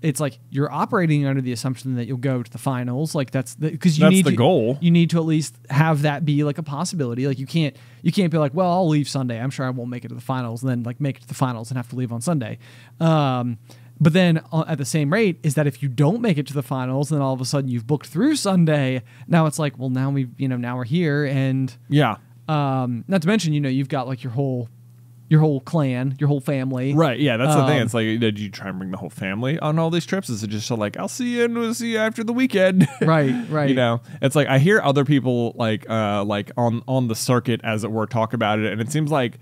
it's like you're operating under the assumption that you'll go to the finals. Like that's because you that's need the to, goal. You need to at least have that be like a possibility. Like you can't you can't be like, well, I'll leave Sunday. I'm sure I won't make it to the finals, and then like make it to the finals and have to leave on Sunday. Um, but then uh, at the same rate is that if you don't make it to the finals, then all of a sudden you've booked through Sunday. Now it's like, well, now we you know now we're here, and yeah. Um, not to mention you know you've got like your whole. Your whole clan, your whole family. Right, yeah, that's um, the thing. It's like, did you try and bring the whole family on all these trips? Is it just so like, I'll see you and we'll see you after the weekend? Right, right. You know, it's like I hear other people like uh, like on, on the circuit, as it were, talk about it. And it seems like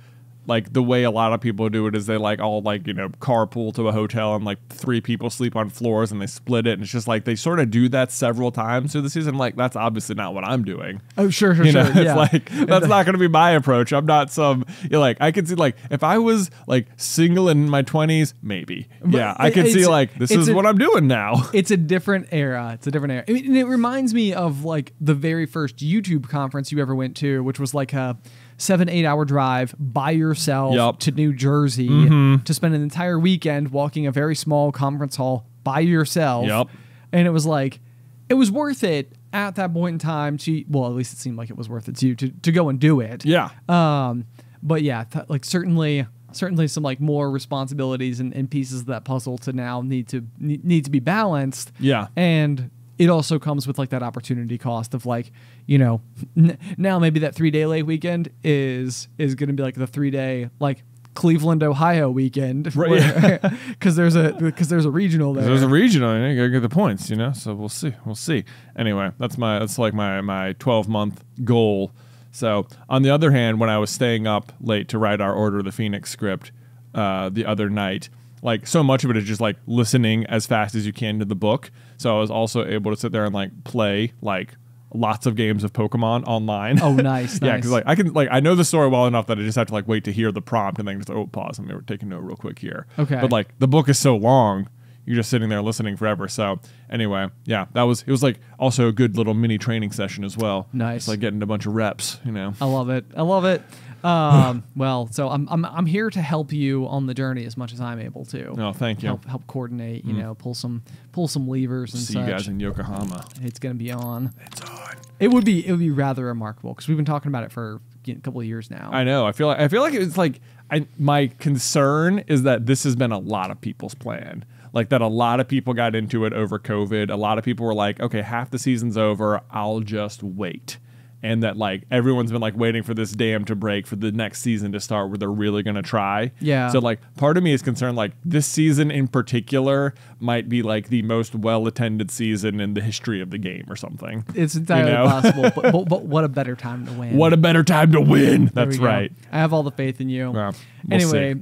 like the way a lot of people do it is they like all like, you know, carpool to a hotel and like three people sleep on floors and they split it. And it's just like they sort of do that several times through the season. Like, that's obviously not what I'm doing. Oh, sure, sure, you know, sure. It's yeah. like, that's not going to be my approach. I'm not some, you know, like, I could see like if I was like single in my twenties, maybe. But yeah, I could see like this is a, what I'm doing now. It's a different era. It's a different era. I mean, and it reminds me of like the very first YouTube conference you ever went to, which was like a seven, eight hour drive by yourself yep. to New Jersey mm-hmm. to spend an entire weekend walking a very small conference hall by yourself. Yep. And it was like, it was worth it at that point in time to, well, at least it seemed like it was worth it to you to, to go and do it. Yeah. Um, but yeah, th like certainly, certainly some like more responsibilities and, and pieces of that puzzle to now need to need, need to be balanced. Yeah. And it also comes with like that opportunity cost of like, you know, n now maybe that three day late weekend is is going to be like the three day like Cleveland, Ohio weekend, right? Where, Cause there's a, cause there's a regional there. There's a regional and you gotta get the points, you know? So we'll see, we'll see. Anyway, that's my, that's like my, my twelve month goal. So on the other hand, when I was staying up late to write our Order of the Phoenix script, uh, the other night, like so much of it is just like listening as fast as you can to the book. So I was also able to sit there and like play like lots of games of Pokemon online. Oh, nice. Yeah, because nice. like I can like I know the story well enough that I just have to like wait to hear the prompt and then just oh pause. I'm taking note real quick here. Okay. But like the book is so long, you're just sitting there listening forever. So anyway, yeah, that was it was like also a good little mini training session as well. Nice. It's like getting a bunch of reps, you know. I love it. I love it. Um, well, so I'm, I'm, I'm here to help you on the journey as much as I'm able to. Oh, thank you. Help, help coordinate, you mm. know, pull some, pull some levers and see such. You guys in Yokohama. It's going to be on. It's on. It would be, it would be rather remarkable because we've been talking about it for a couple of years now. I know. I feel like, I feel like it's like, I, my concern is that this has been a lot of people's plan. Like that a lot of people got into it over COVID. A lot of people were like, okay, half the season's over. I'll just wait. And that like everyone's been like waiting for this dam to break for the next season to start where they're really going to try. Yeah. So like part of me is concerned like this season in particular might be like the most well attended season in the history of the game or something. It's entirely you know? possible. but, but, but what a better time to win. What a better time to win. That's right. I have all the faith in you. Yeah. We'll anyway,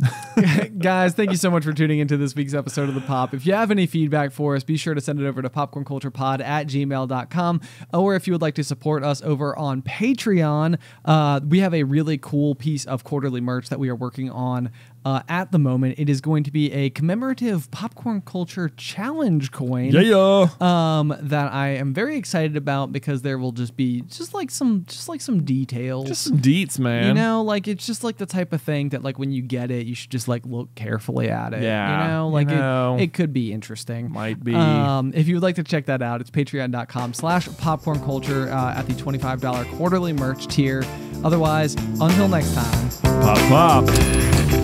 guys, thank you so much for tuning into this week's episode of The Pop. If you have any feedback for us, be sure to send it over to popcorn culture pod at gmail dot com. Or if you would like to support us over on Patreon, uh, we have a really cool piece of quarterly merch that we are working on uh, at the moment. It is going to be a commemorative Popcorn Culture Challenge coin yeah, yeah. Um, that I am very excited about because there will just be just like some just like some details. Just some deets, man. You know, like it's just like the type of thing that like when you get it, you should just like look carefully at it. Yeah, you know, like you know, it, it could be interesting. Might be. Um, if you would like to check that out, it's patreon dot com slash popcorn culture uh, at the twenty-five dollar quarterly merch tier. Otherwise, until next time. Pop, pop.